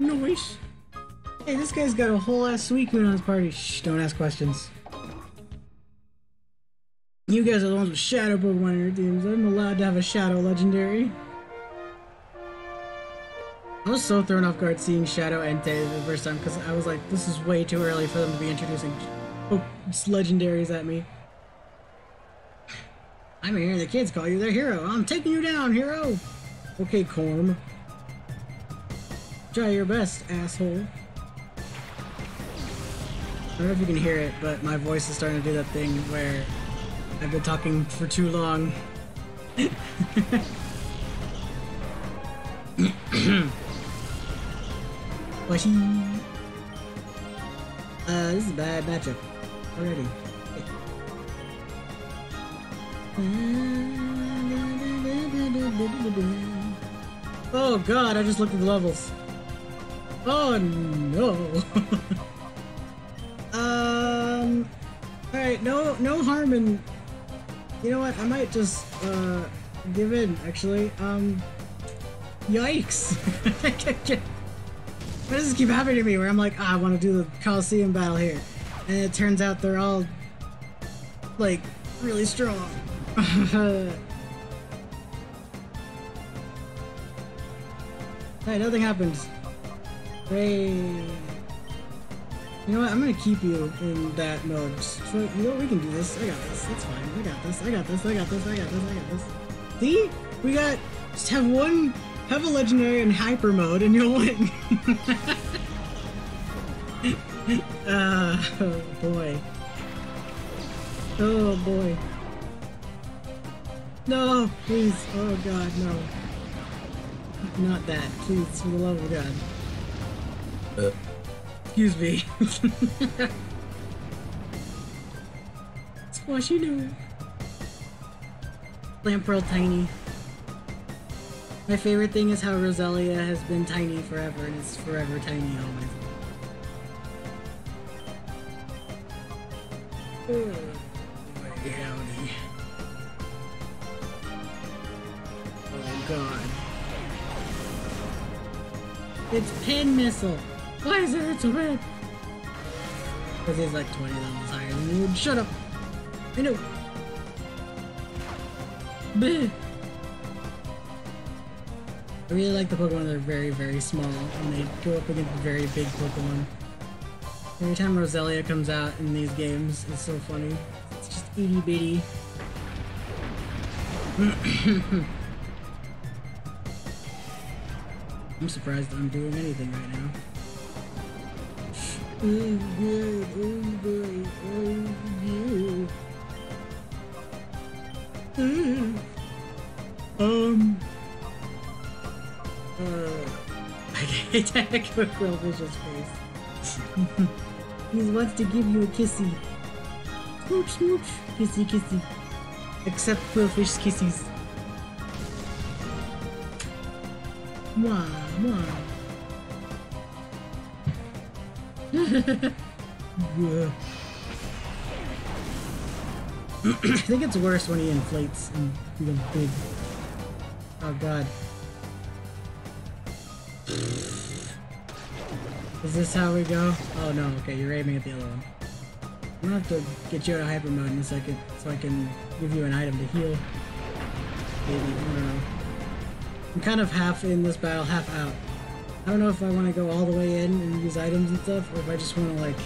Nice. Hey, this guy's got a whole ass Suicune on his party. Shh, don't ask questions. You guys are the ones with Shadow Pokemon on your teams. I'm allowed to have a Shadow Legendary. I was so thrown off guard seeing Shadow Entei the first time because I was like, this is way too early for them to be introducing legendaries at me. I'm here, the kids call you their hero. I'm taking you down, hero! Okay, Corm. Try your best, asshole. I don't know if you can hear it, but my voice is starting to do that thing where I've been talking for too long. Uh, this is a bad matchup already. Oh god, I just looked at the levels. Oh no. um Alright, no no harm in, you know what, I might just uh give in actually. Um Yikes! Why does this keep happening to me where I'm like, ah, I want to do the Coliseum battle here? And it turns out they're all, like, really strong. Hey, nothing happens. Hey. You know what? I'm gonna keep you in that mode. So, you know what? We can do this. I got this. It's fine. I got this. I got this. I got this. I got this. I got this. See? We got. Just have one. Have a legendary in hyper mode and you'll win. uh, oh boy. Oh boy. No, please. Oh god, no. Not that. Please, for the love of God. Uh. Excuse me. Squashy do. Lamprell tiny. My favorite thing is how Roselia has been tiny forever and is forever tiny always. Oh god. It's Pin Missile! Why is it so red? Because he's like twenty levels higher than you. Shut up! I know! Bleh. I really like the Pokemon that are very, very small, and they go up against very big Pokemon. Every time Roselia comes out in these games, it's so funny. It's just itty bitty. I'm surprised that I'm doing anything right now. Oh boy, oh boy, oh boy. Um... Uh, I can't attack with Quillfish's face. He wants to give you a kissy. Smooch, smooch. Kissy, kissy. Except Quillfish's kisses. Mwah, mwah. I think it's worse when he inflates and becomes big. Oh god. Is this how we go? Oh no, okay, you're aiming at the other one. I'm gonna have to get you out of hyper mode in a second so I can give you an item to heal. Maybe, I don't know. I'm kind of half in this battle, half out. I don't know if I want to go all the way in and use items and stuff, or if I just want to, like,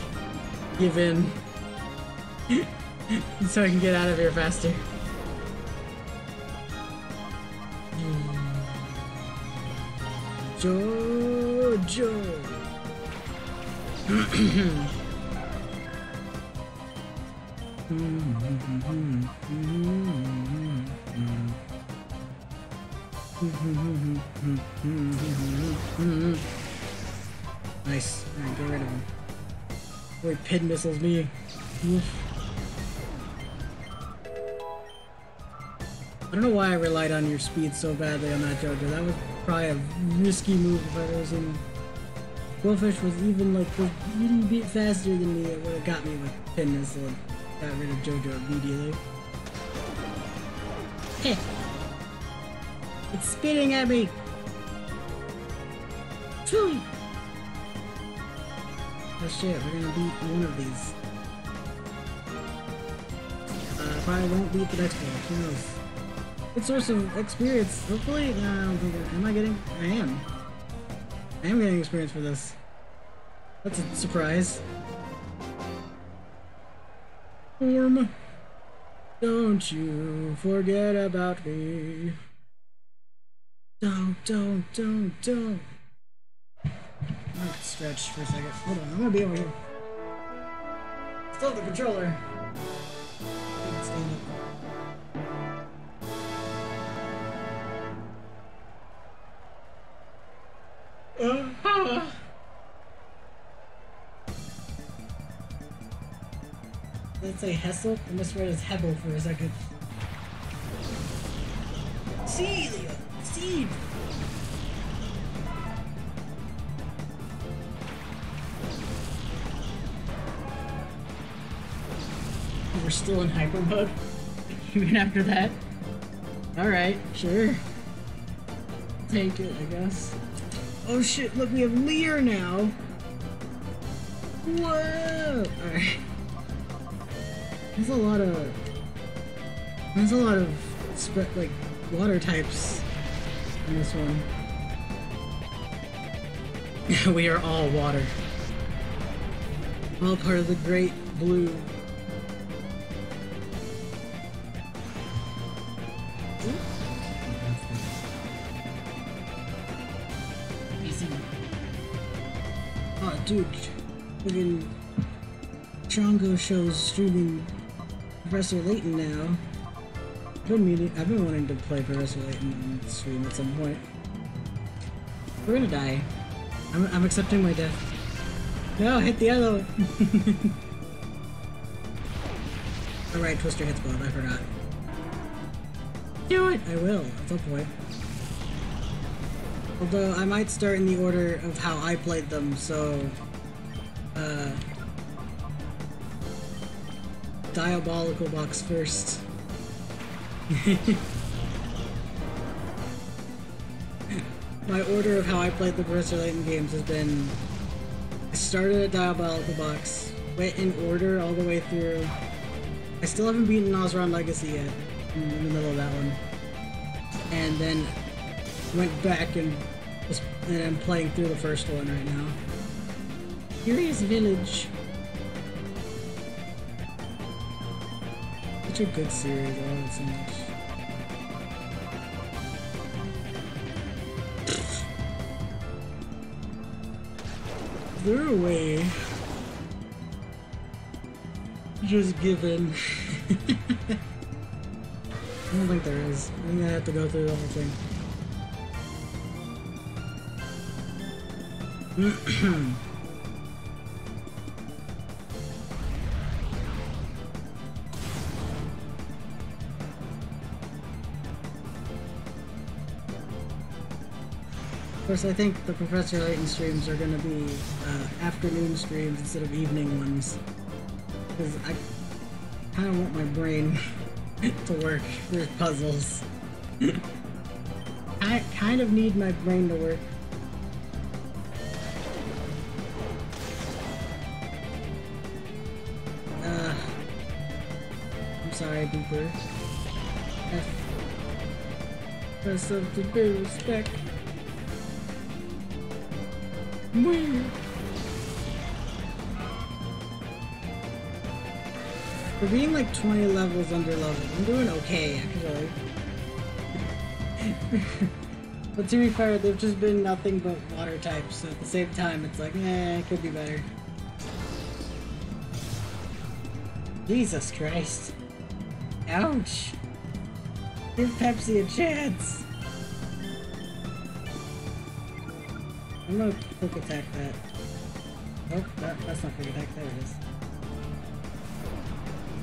give in. So I can get out of here faster. Jojo. Nice. Alright, get rid of him. Boy, Pid missiles me. Oof. I don't know why I relied on your speed so badly on that Jojo. That was probably a risky move if I was in. Quillfish was even like a little bit faster than me. It would have got me with Pin Missile and got rid of Jojo immediately. Heh. It's spitting at me. Chewy. Oh shit, we're gonna beat one of these. Uh, probably won't beat the next one. Who knows? Good source of experience. Hopefully, uh, I don't think I, am I getting? I am. I am getting experience for this. That's a surprise. Form. Don't you forget about me. Don't, don't, don't, don't. I'm gonna stretch for a second. Hold on, I'm gonna be over here. Still the controller. I can't stand it. Uh, ah. Did it say Hessel? I misread it as Hebel for a second. See, Leo! See! We're still in hyper mode, even after that. Alright, sure. Take it, I guess. Oh shit, look, we have Leer now! Whoa! Alright. There's a lot of... There's a lot of, spread, like, water types in this one. We are all water. All part of the great blue. Dude, friggin' Chongo shows streaming Professor Layton now. I've been, meaning, I've been wanting to play Professor Layton and stream at some point. We're gonna die. I'm, I'm accepting my death. No, hit the other one! Alright, Twister hits Bob, I forgot. Do it! I will, at some point. Although, I might start in the order of how I played them, so... Uh... Diabolical Box first. My order of how I played the Professor Layton games has been... I started at Diabolical Box, went in order all the way through. I still haven't beaten Ozron Legacy yet, in the middle of that one. And then... went back and was, and I'm playing through the first one right now. Curious Village. Such a good series, I love it so much. They're away. Just given. I don't think there is. I think I have to go through the whole thing. Of course, I think the Professor Layton streams are going to be uh, afternoon streams instead of evening ones, because I kind of want my brain to work for puzzles. I kind of need my brain to work. Sorry, Booper. F. That's something to pay respect. Woo! We're being like twenty levels under level. I'm doing okay, actually. But to be fair, they've just been nothing but water types, so at the same time, it's like, eh, it could be better. Jesus Christ. Ouch! Give Pepsi a chance! I'm gonna quick attack that. Nope, oh, that, that's not quick attack, there it is.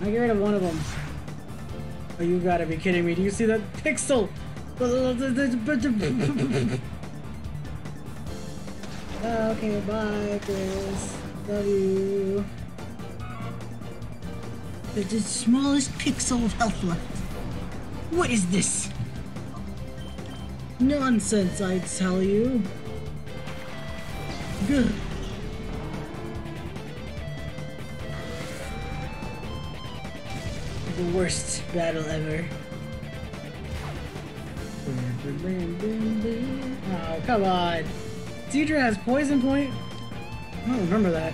I get rid of one of them. Oh, you gotta be kidding me, do you see that pixel? Oh, okay, bye, Chris. Love you. There's the smallest pixel of health left. What is this? Nonsense, I tell you. Good. The worst battle ever. Oh, come on. Deidre has poison point? I don't remember that.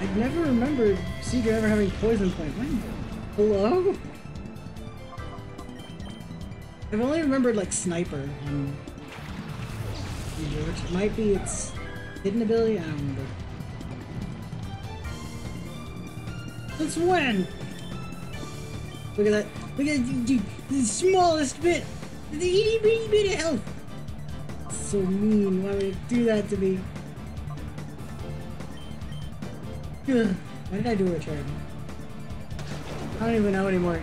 I never remembered Seedra ever having poison point. When? Hello? I've only remembered like Sniper on Seedra, which might be its hidden ability. I don't remember. Since when? Look at that. Look at that, dude. The smallest bit. The itty bitty bit of health. That's so mean. Why would it do that to me? Ugh. Why did I do a return? I don't even know anymore.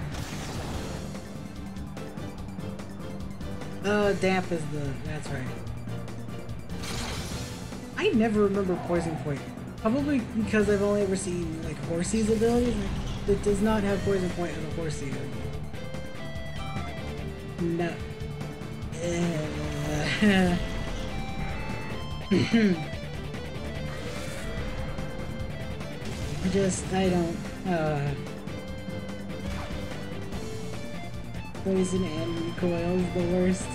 Oh, damp is the... That's right. I never remember Poison Point. Probably because I've only ever seen, like, Horsey's abilities. That does not have Poison Point as a Horsey. No. Uh. I just, I don't, uh... Poison and recoil's the worst.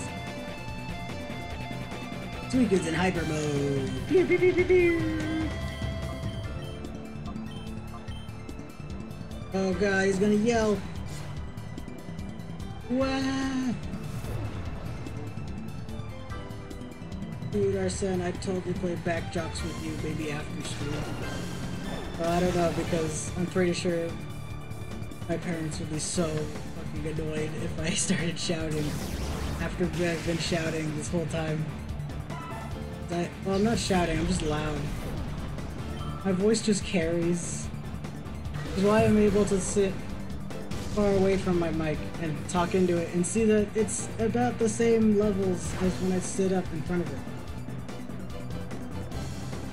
Suicune's in hyper mode! Pew, pew, pew, pew, pew. Oh god, he's gonna yell! Wow! Dude, our son, I totally play backjocks with you maybe after school. Well, I don't know, because I'm pretty sure my parents would be so fucking annoyed if I started shouting after I've been shouting this whole time. I, well, I'm not shouting, I'm just loud. My voice just carries. Which is why I'm able to sit far away from my mic and talk into it and see that it's about the same levels as when I sit up in front of it.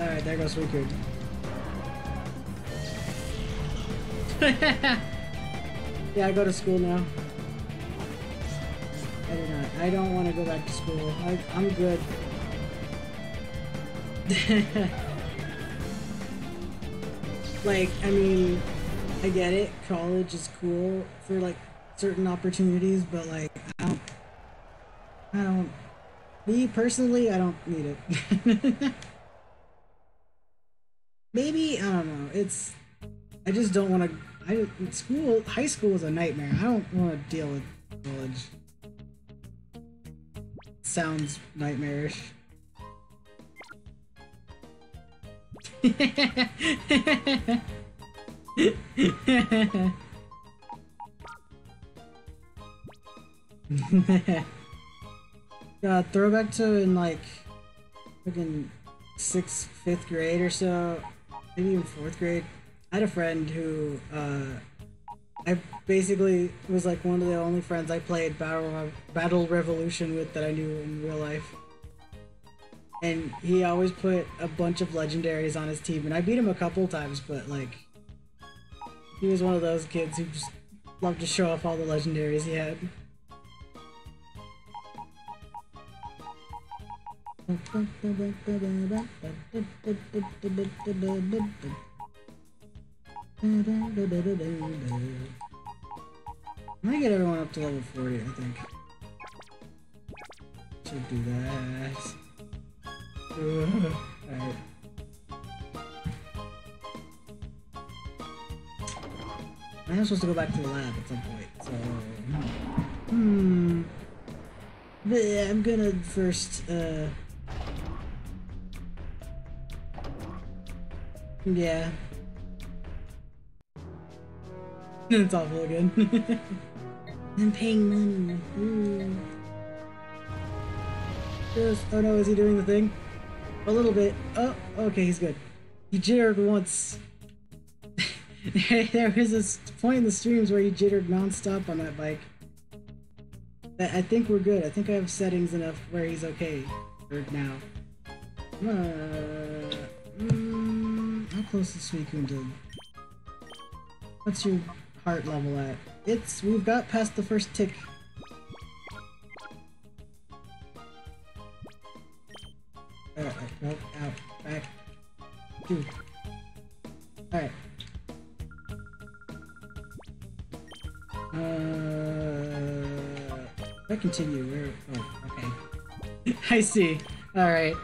Alright, there goes Suicune. Yeah, I go to school now. I do not. I don't want to go back to school. I, I'm good. Like, I mean, I get it. College is cool for like certain opportunities, but like, I don't. I don't. Me personally, I don't need it. Maybe I don't know. It's. I just don't want to. I, school, high school is a nightmare. I don't want to deal with college. Sounds nightmarish. uh, throwback to in like freaking sixth, fifth grade or so, maybe even fourth grade. I had a friend who, uh, I basically was like one of the only friends I played Battle, Battle Revolution with that I knew in real life. And he always put a bunch of legendaries on his team, and I beat him a couple times, but like, he was one of those kids who just loved to show off all the legendaries he had. I'm gonna get everyone up to level forty, I think. Should do that. Alright. I am supposed to go back to the lab at some point, so... Hmm... But yeah, I'm gonna first, uh... yeah. It's awful again. I'm paying money. Ooh. Just, oh no, is he doing the thing? A little bit. Oh, okay, he's good. He jittered once. There was this point in the streams where he jittered non-stop on that bike. But I think we're good. I think I have settings enough where he's okay for now. Uh, mm, how close is Suicune to... What's your heart level at? It's, we've got past the first tick. Alright, nope, out, back, two. Alright. Uh, I continue. Where, oh, okay. I see. Alright.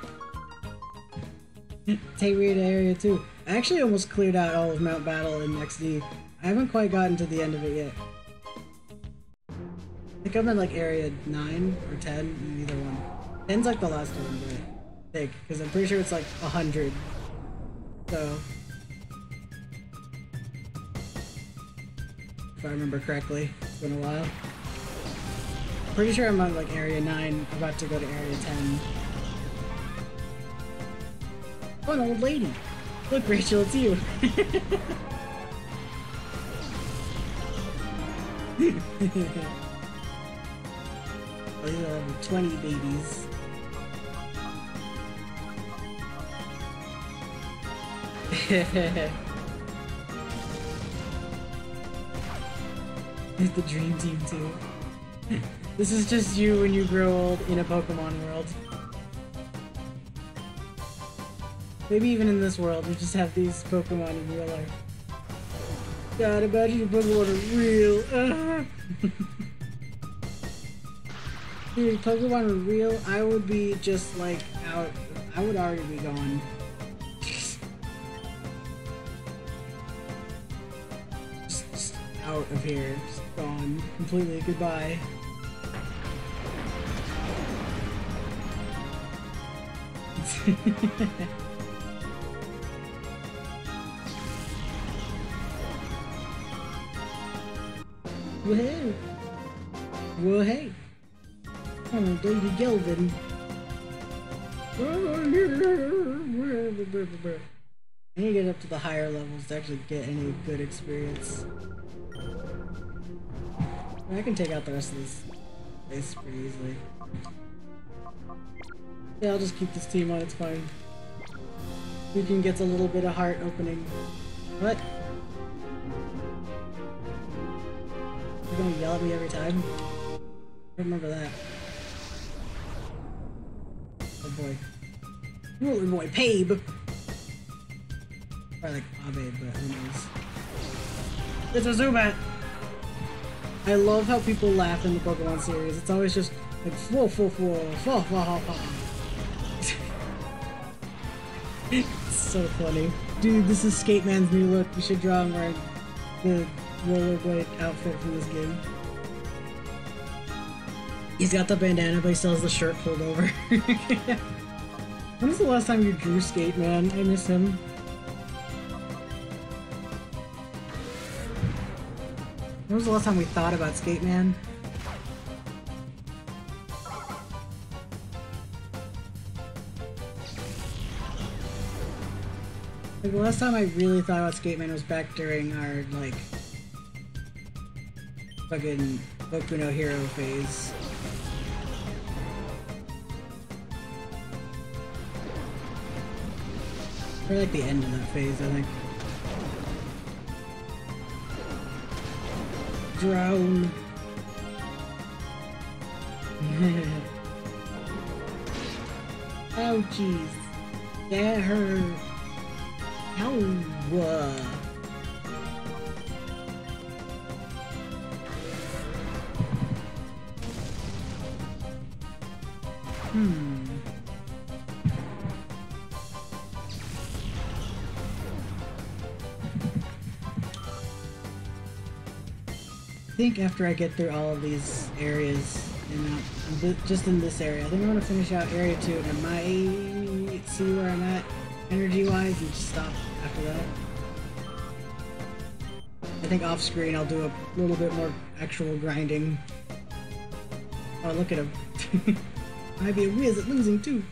Take me to area two. I actually almost cleared out all of Mount Battle in X D. I haven't quite gotten to the end of it yet. I think I'm in like area nine or ten, either one. ten's like the last one, but I think, because I'm pretty sure it's like one hundred. So, if I remember correctly, it's been a while. I'm pretty sure I'm on like area nine, about to go to area ten. Oh, an old lady! Look, Rachel, it's you! Oh, these are level twenty babies. It's the dream team, too. This is just you when you grow old in a Pokemon world. Maybe even in this world, we just have these Pokemon in real life. God, imagine your Pokemon are real! Ah. Dude, if Pokemon were real, I would be just like out. I would already be gone. Just just out of here. Just gone. Completely. Goodbye. Woohoo! Woohoo! Oh, Lady Gelvin. I need to get up to the higher levels to actually get any good experience. I can take out the rest of this place pretty easily. Yeah, I'll just keep this team on, it's fine. We can get a little bit of heart opening. What? You're gonna yell at me every time? Remember that. Oh boy. Roller boy, Pabe! Probably like Abe, but who knows. It's a Zubat! I love how people laugh in the Pokemon series. It's always just like, whoa, whoa, whoa, whoa, whoa, whoa. It's so funny. Dude, this is Skate Man's new look. You should draw him wearing the rollerblade outfit from this game. He's got the bandana, but he still has the shirt pulled over. When was the last time you drew Skate Man? I miss him. When was the last time we thought about Skate Man? Like, the last time I really thought about Skate Man was back during our, like, fucking Boku no Hero phase. Or like the end of that phase, I think. Drown. Oh jeez. That hurt. Ow. Uh. Hmm. I think after I get through all of these areas, you know, just in this area, I think I'm gonna finish out area two and I might see where I'm at energy-wise and just stop after that. I think off-screen I'll do a little bit more actual grinding. Oh, look at him. Might be a whiz at losing too.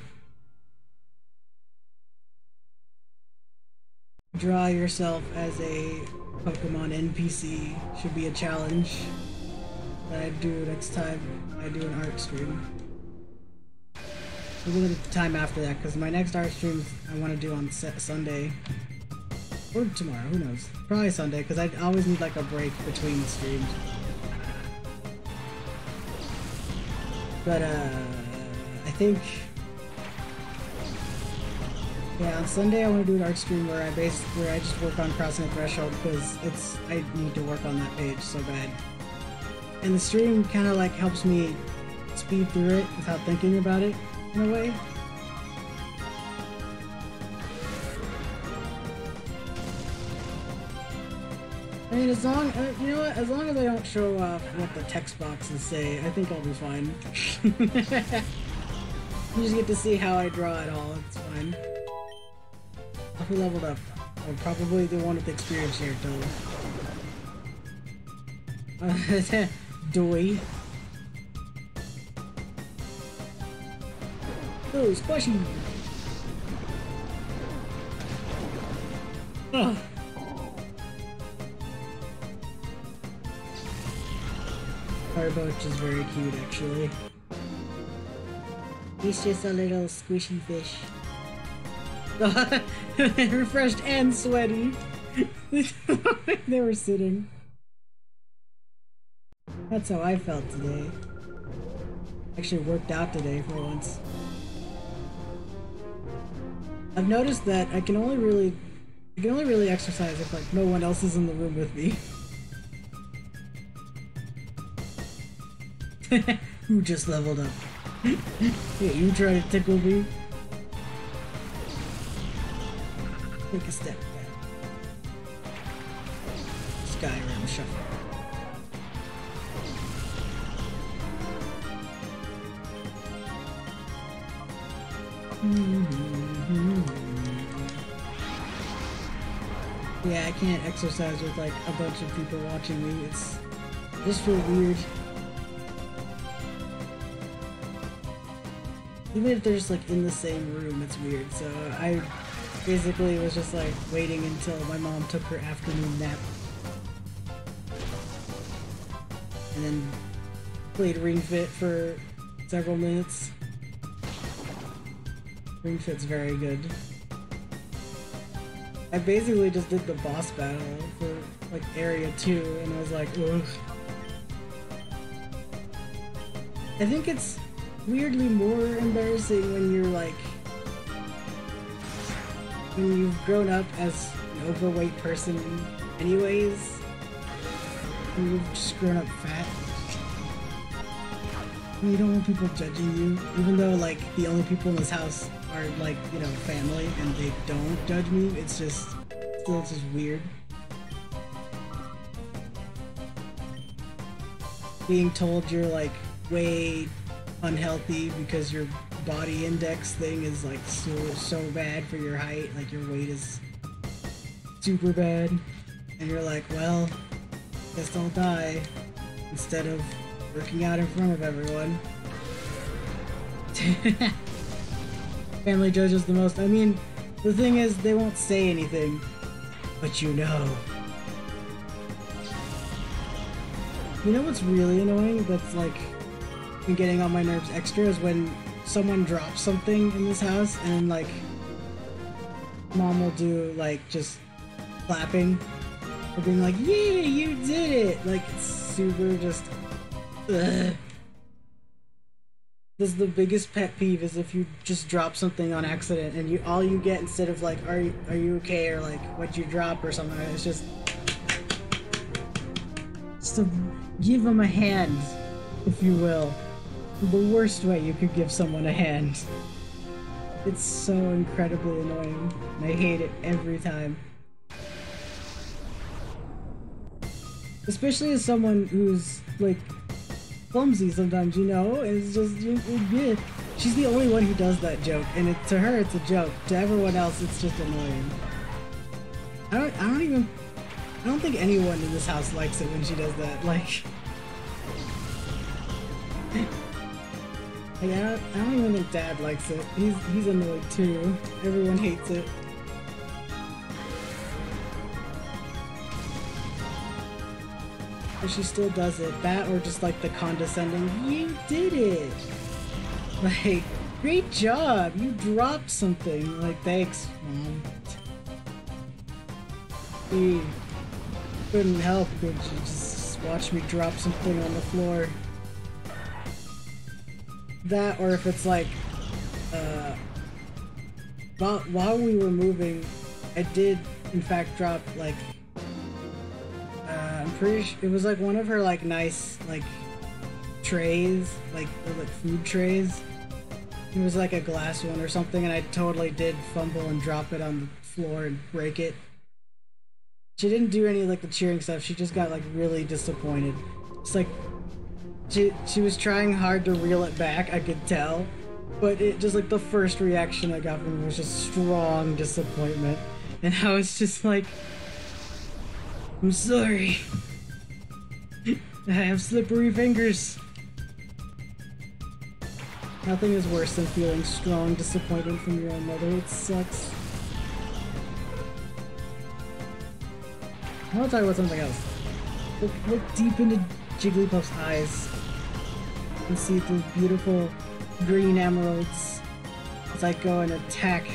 Draw yourself as a Pokemon N P C should be a challenge that I do next time I do an art stream. A little time after that, because my next art stream I want to do on Sunday or tomorrow, who knows? Probably Sunday, because I always need like a break between streams. But uh, I think, yeah, on Sunday I want to do an art stream where I base where I just work on crossing the threshold, because it's I need to work on that page so bad. And the stream kind of like helps me speed through it without thinking about it in a way. I mean, as long uh, you know what, as long as I don't show off what the text boxes say, I think I'll be fine. You just get to see how I draw it all. It's fine. I'll be leveled up. I'm probably the one with the experience here, though. Doy. Oh, squashy! Ugh. Fireboach is very cute, actually. He's just a little squishy fish. Refreshed and sweaty. They were sitting. That's how I felt today. Actually worked out today for once. I've noticed that I can only really, I can only really exercise if like no one else is in the room with me. Who just leveled up? Hey, you try to tickle me? Take a step back. Skyrim shuffle. Mm-hmm. Yeah, I can't exercise with like a bunch of people watching me. It's just feel weird. Even if they're just like in the same room, it's weird. So I basically was just like waiting until my mom took her afternoon nap. And then played Ring Fit for several minutes. Ring Fit's very good. I basically just did the boss battle for like area two and I was like, ugh. I think it's weirdly more embarrassing when you're like, when you've grown up as an overweight person anyways, and you've just grown up fat. You don't want people judging you, even though like the only people in this house are like, you know, family, and they don't judge me. It's just, still it's just weird. Being told you're like way unhealthy because your body index thing is like so so bad for your height, like your weight is super bad, and you're like, well, guess I'll die instead of working out in front of everyone. Family judges the most. I mean, the thing is, they won't say anything, but you know. You know what's really annoying? That's like been getting on my nerves extra is when someone drops something in this house and like mom will do like just clapping or being like, yeah, you did it, like it's super just ugh. This is the biggest pet peeve, is if you just drop something on accident and you all you get instead of like are you, are you okay or like what you drop or something, it's just just to give them a hand, if you will. The worst way you could give someone a hand. It's so incredibly annoying, and I hate it every time. Especially as someone who's like clumsy sometimes, you know? It's just, yeah. She's the only one who does that joke, and it, to her it's a joke. To everyone else it's just annoying. I don't, I don't even, I don't think anyone in this house likes it when she does that, like. Like, I don't, I don't even think Dad likes it. He's he's annoyed too. Everyone hates it. But she still does it. That or just like the condescending, you did it! Like, great job! You dropped something. Like, thanks, Mom. She couldn't help but she just watched me drop something on the floor. that, or if it's like, uh, while we were moving, I did in fact drop like, uh, I'm pretty sure it was like one of her like nice like trays, like, or, like food trays. It was like a glass one or something, and I totally did fumble and drop it on the floor and break it. She didn't do any like the cheering stuff. She just got like really disappointed. It's like she she was trying hard to reel it back. I could tell, but it just like the first reaction I got from her was just strong disappointment, and I was just like, I'm sorry. I have slippery fingers. Nothing is worse than feeling strong disappointment from your own mother. It sucks. I want to talk about something else. Look, look deep into Jigglypuff's eyes and see those beautiful green emeralds as I go and attack,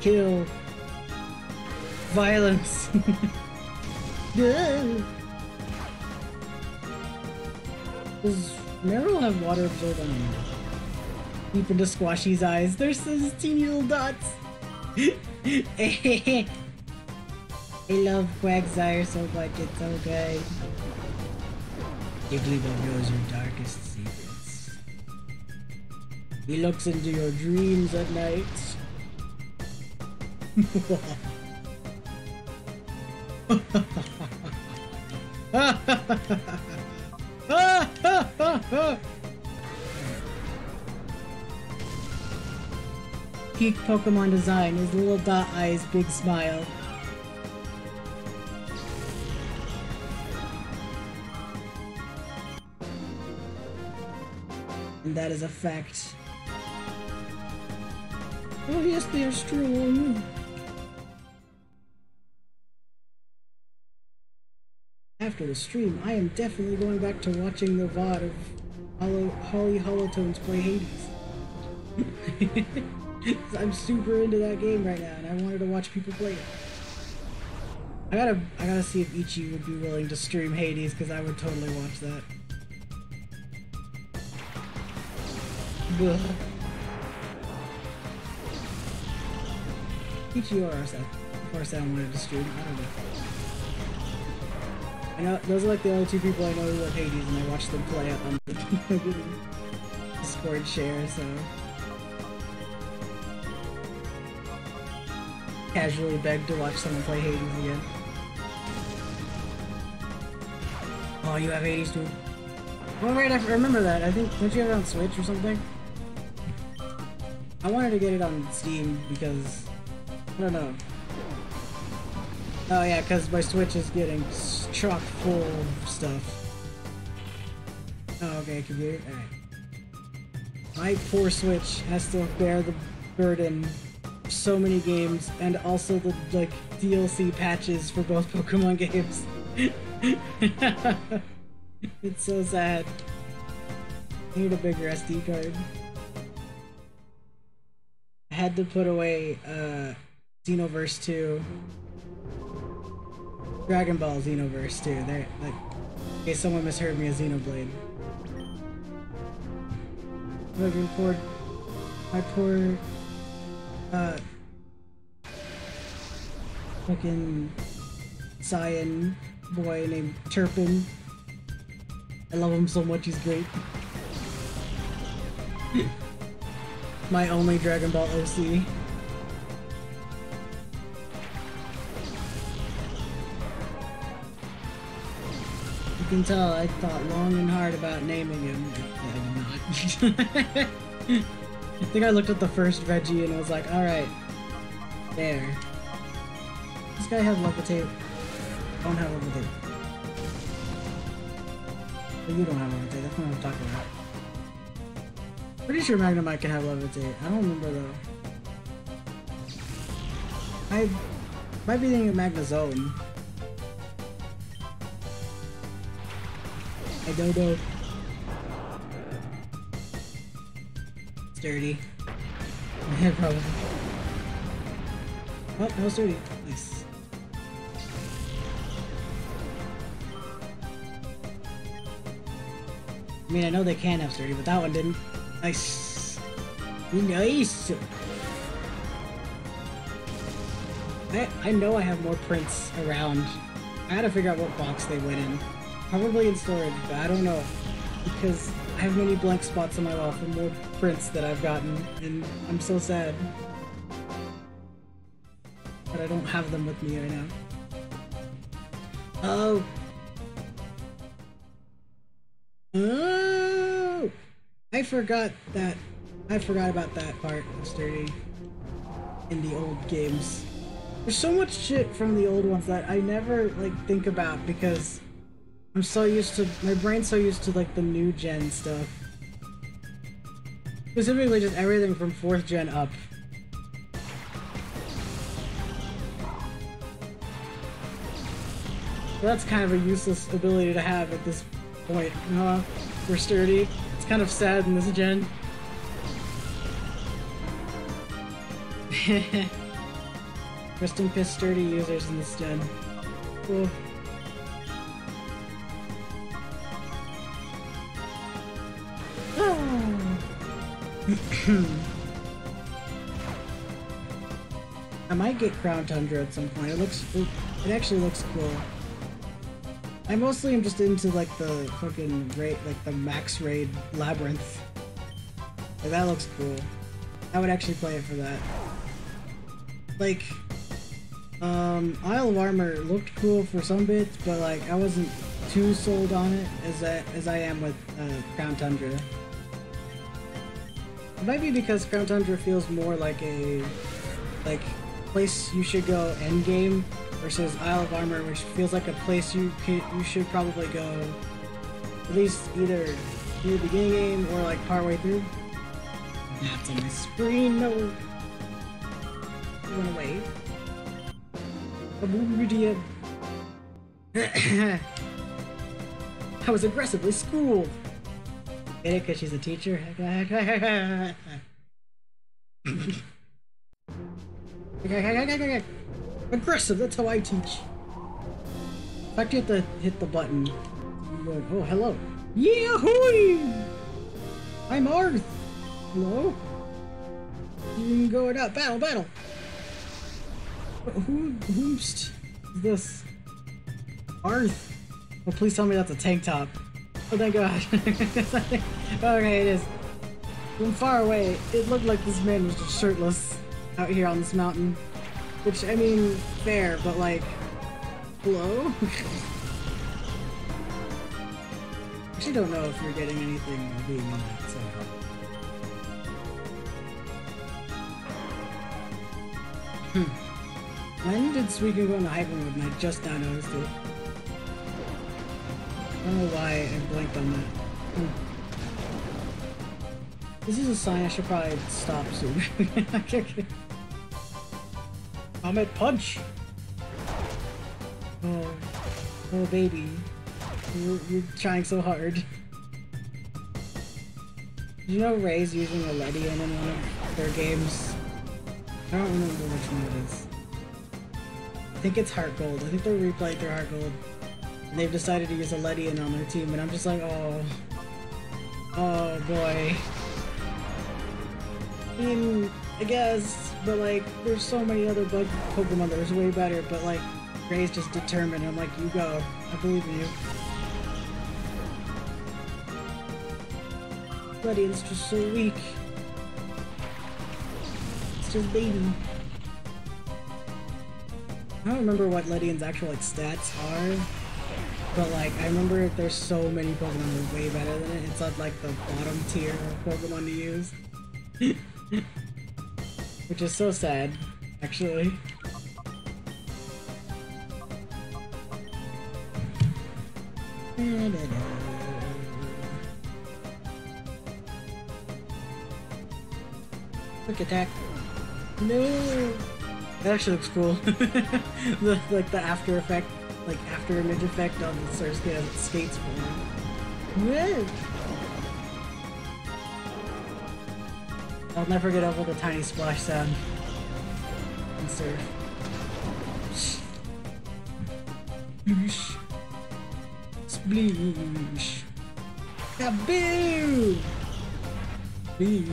kill, violence. Does Meryl have water absorbed on him? Deep into Squashy's eyes, there's those teeny little dots. I love Quagsire so much, it's so good. Jigglypuff knows your darkest secrets. He looks into your dreams at night. Peak Pokemon design, his little dot eyes, big smile. And that is a fact. Oh yes, they are strong. After the stream, I am definitely going back to watching the V O D of Holo Holly Holotones play Hades. I'm super into that game right now, and I wanted to watch people play it. I gotta, I gotta see if Ichi would be willing to stream Hades, because I would totally watch that. Ugh. Ichi or Arsene, of course I wanted to stream. I don't know. I know those are like the only two people I know who love Hades, and I watch them play it on the Discord share, so. Casually begged to watch someone play Hades again. Oh, you have Hades too? Oh right, I remember that. I think, don't you have it on Switch or something? I wanted to get it on Steam because, I don't know. Oh yeah, because my Switch is getting chock full of stuff. Oh, okay, computer, alright. My poor Switch has to bear the burden so many games, and also the like D L C patches for both Pokemon games. It's so sad. I need a bigger S D card. I had to put away uh, Xenoverse two, Dragon Ball Xenoverse two. There, like, in case someone misheard me as Xenoblade. Looking for my poor. Uh, fucking Cyan boy named Turpin. I love him so much, he's great. My only Dragon Ball O C. You can tell I thought long and hard about naming him. I did not. I think I looked at the first Regi and I was like, alright, there. Does this guy have levitate? I don't have levitate. But you don't have levitate, that's not what I'm talking about. Pretty sure Magnemite can have levitate, I don't remember though. I might be thinking of Magnezone. I don't know. Sturdy. Yeah, probably. Oh, no sturdy. Nice. I mean, I know they can have sturdy, but that one didn't. Nice. Nice. I, I know I have more prints around. I gotta figure out what box they went in. Probably in storage, but I don't know. Because I have many blank spots on my wall for more prints that I've gotten, and I'm so sad. But I don't have them with me right now. Oh! Oh! I forgot that. I forgot about that part, sturdy. In the old games. There's so much shit from the old ones that I never, like, think about because I'm so used to- my brain's so used to, like, the new gen stuff. Specifically just everything from fourth gen up. So that's kind of a useless ability to have at this point, huh? We're sturdy. It's kind of sad in this gen. Heh. Rest in piss sturdy users in this gen. Cool. Oh. I might get Crown Tundra at some point. It looks, it, it actually looks cool. I mostly am just into like the fucking raid, like the max raid labyrinth. Like, that looks cool. I would actually play it for that. Like. Um, Isle of Armor looked cool for some bits, but like I wasn't too sold on it as I, as I am with uh, Crown Tundra. It might be because Crown Tundra feels more like a like place you should go endgame, versus Isle of Armor, which feels like a place you can, you should probably go at least either in the beginning game or like partway through. That's on my screen. No, I'm gonna wait. I was aggressively schooled. Get it? Because she's a teacher? Aggressive, that's how I teach. In fact, you have to hit the button. Oh, hello. Yahoo! I'm Arth. Hello? You can go it up. Battle, battle. Who, who's this? Arth? Well, please tell me that's a tank top. Oh, thank God. Okay, it is. From far away, it looked like this man was just shirtless out here on this mountain. Which, I mean, fair, but like, hello? I actually don't know if you're getting anything being on that, so. Hmm. When did Suicune go into hyper mode and I just now noticed it? I don't know why I blanked on that. Hmm. This is a sign I should probably stop soon. I'm at punch! Oh, oh baby. You're, you're trying so hard. Did you know Ray's using a Ledian in one of their games? I don't remember which one it is. I think it's Heart Gold. I think they replayed their Heart Gold. And they've decided to use a Ledian on their team, and I'm just like, oh. Oh boy. I mean, I guess, but like, there's so many other bug Pokemon that was way better, but like, Ray's just determined. I'm like, you go. I believe in you. Ledian's just so weak. It's just baby. I don't remember what Ledian's actual like stats are, but like I remember there's so many Pokemon that are way better than it. It's not like the bottom tier of Pokemon to use. Which is so sad, actually. Quick attack. No! That actually looks cool. the, like the after effect, like after image effect on the surface as it skates forward. Whoa. I'll never get over the tiny splash sound in surf. Sploosh. Sploosh. Kaboo! fish.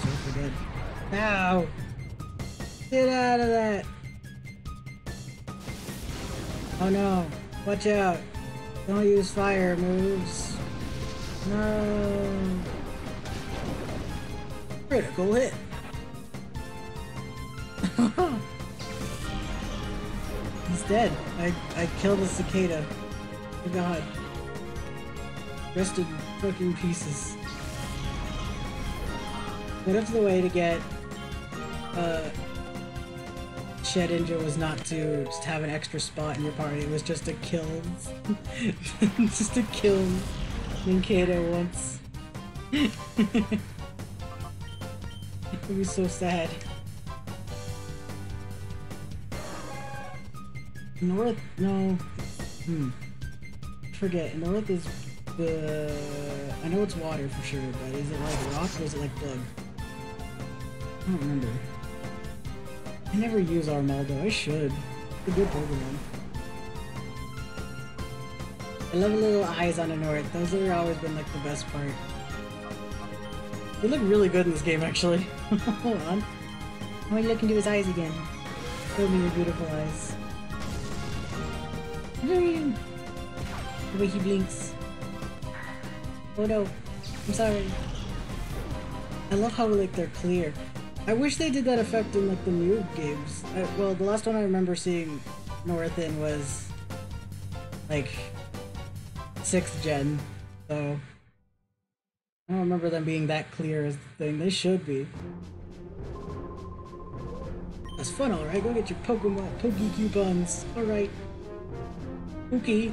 So forget. Ow! Get out of that! Oh no! Watch out! Don't use fire moves. No! Critical hit. He's dead. I I killed a cicada. Oh god. Rest in fucking pieces. Went up to the way to get uh Shed Ninja was not to just have an extra spot in your party, it was just to kill just to kill Ninkado once. It would be so sad. North? No. Hmm. Forget. North is... Uh, I know it's water for sure, but is it like rock or is it like blood? I don't remember. I never use Armaldo. I should. It's a good Pokemon. I love the little eyes on the North. Those have always been like the best part. They look really good in this game, actually. Hold on. I want you to look into his eyes again. Show me your beautiful eyes. The way he blinks. Oh no. I'm sorry. I love how, like, they're clear. I wish they did that effect in, like, the new games. I, well, the last one I remember seeing North in was, like, sixth gen. So... I don't remember them being that clear as the thing. They should be. That's fun, alright? Go get your Pokemon Pokecoupons. Alright. Pookie.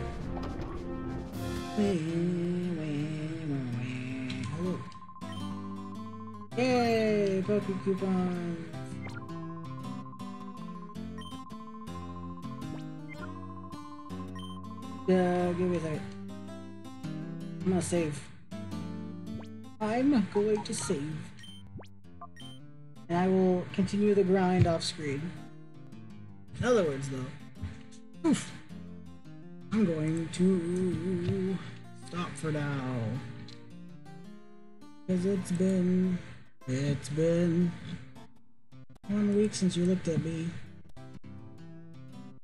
Hello. Yay! Pokecoupons. Yeah, give me that. I'm gonna save. I'm going to save, and I will continue the grind off screen. In other words, though, oof, I'm going to stop for now, because it's been, it's been one week since you looked at me.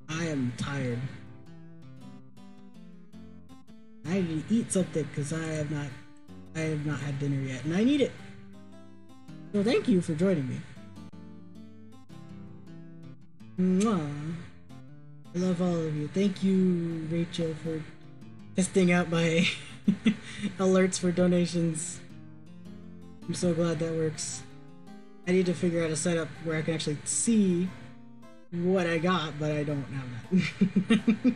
I am tired. I need to eat something, because I have not I have not had dinner yet, and I need it! So thank you for joining me. Mwah. I love all of you. Thank you, Rachel, for testing out my alerts for donations. I'm so glad that works. I need to figure out a setup where I can actually see what I got, but I don't have that.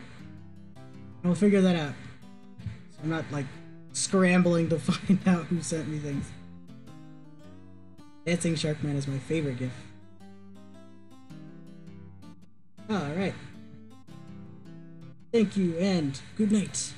I'll figure that out. So I'm not, like, scrambling to find out who sent me things. Dancing Sharkman is my favorite gift. Alright. Thank you and good night.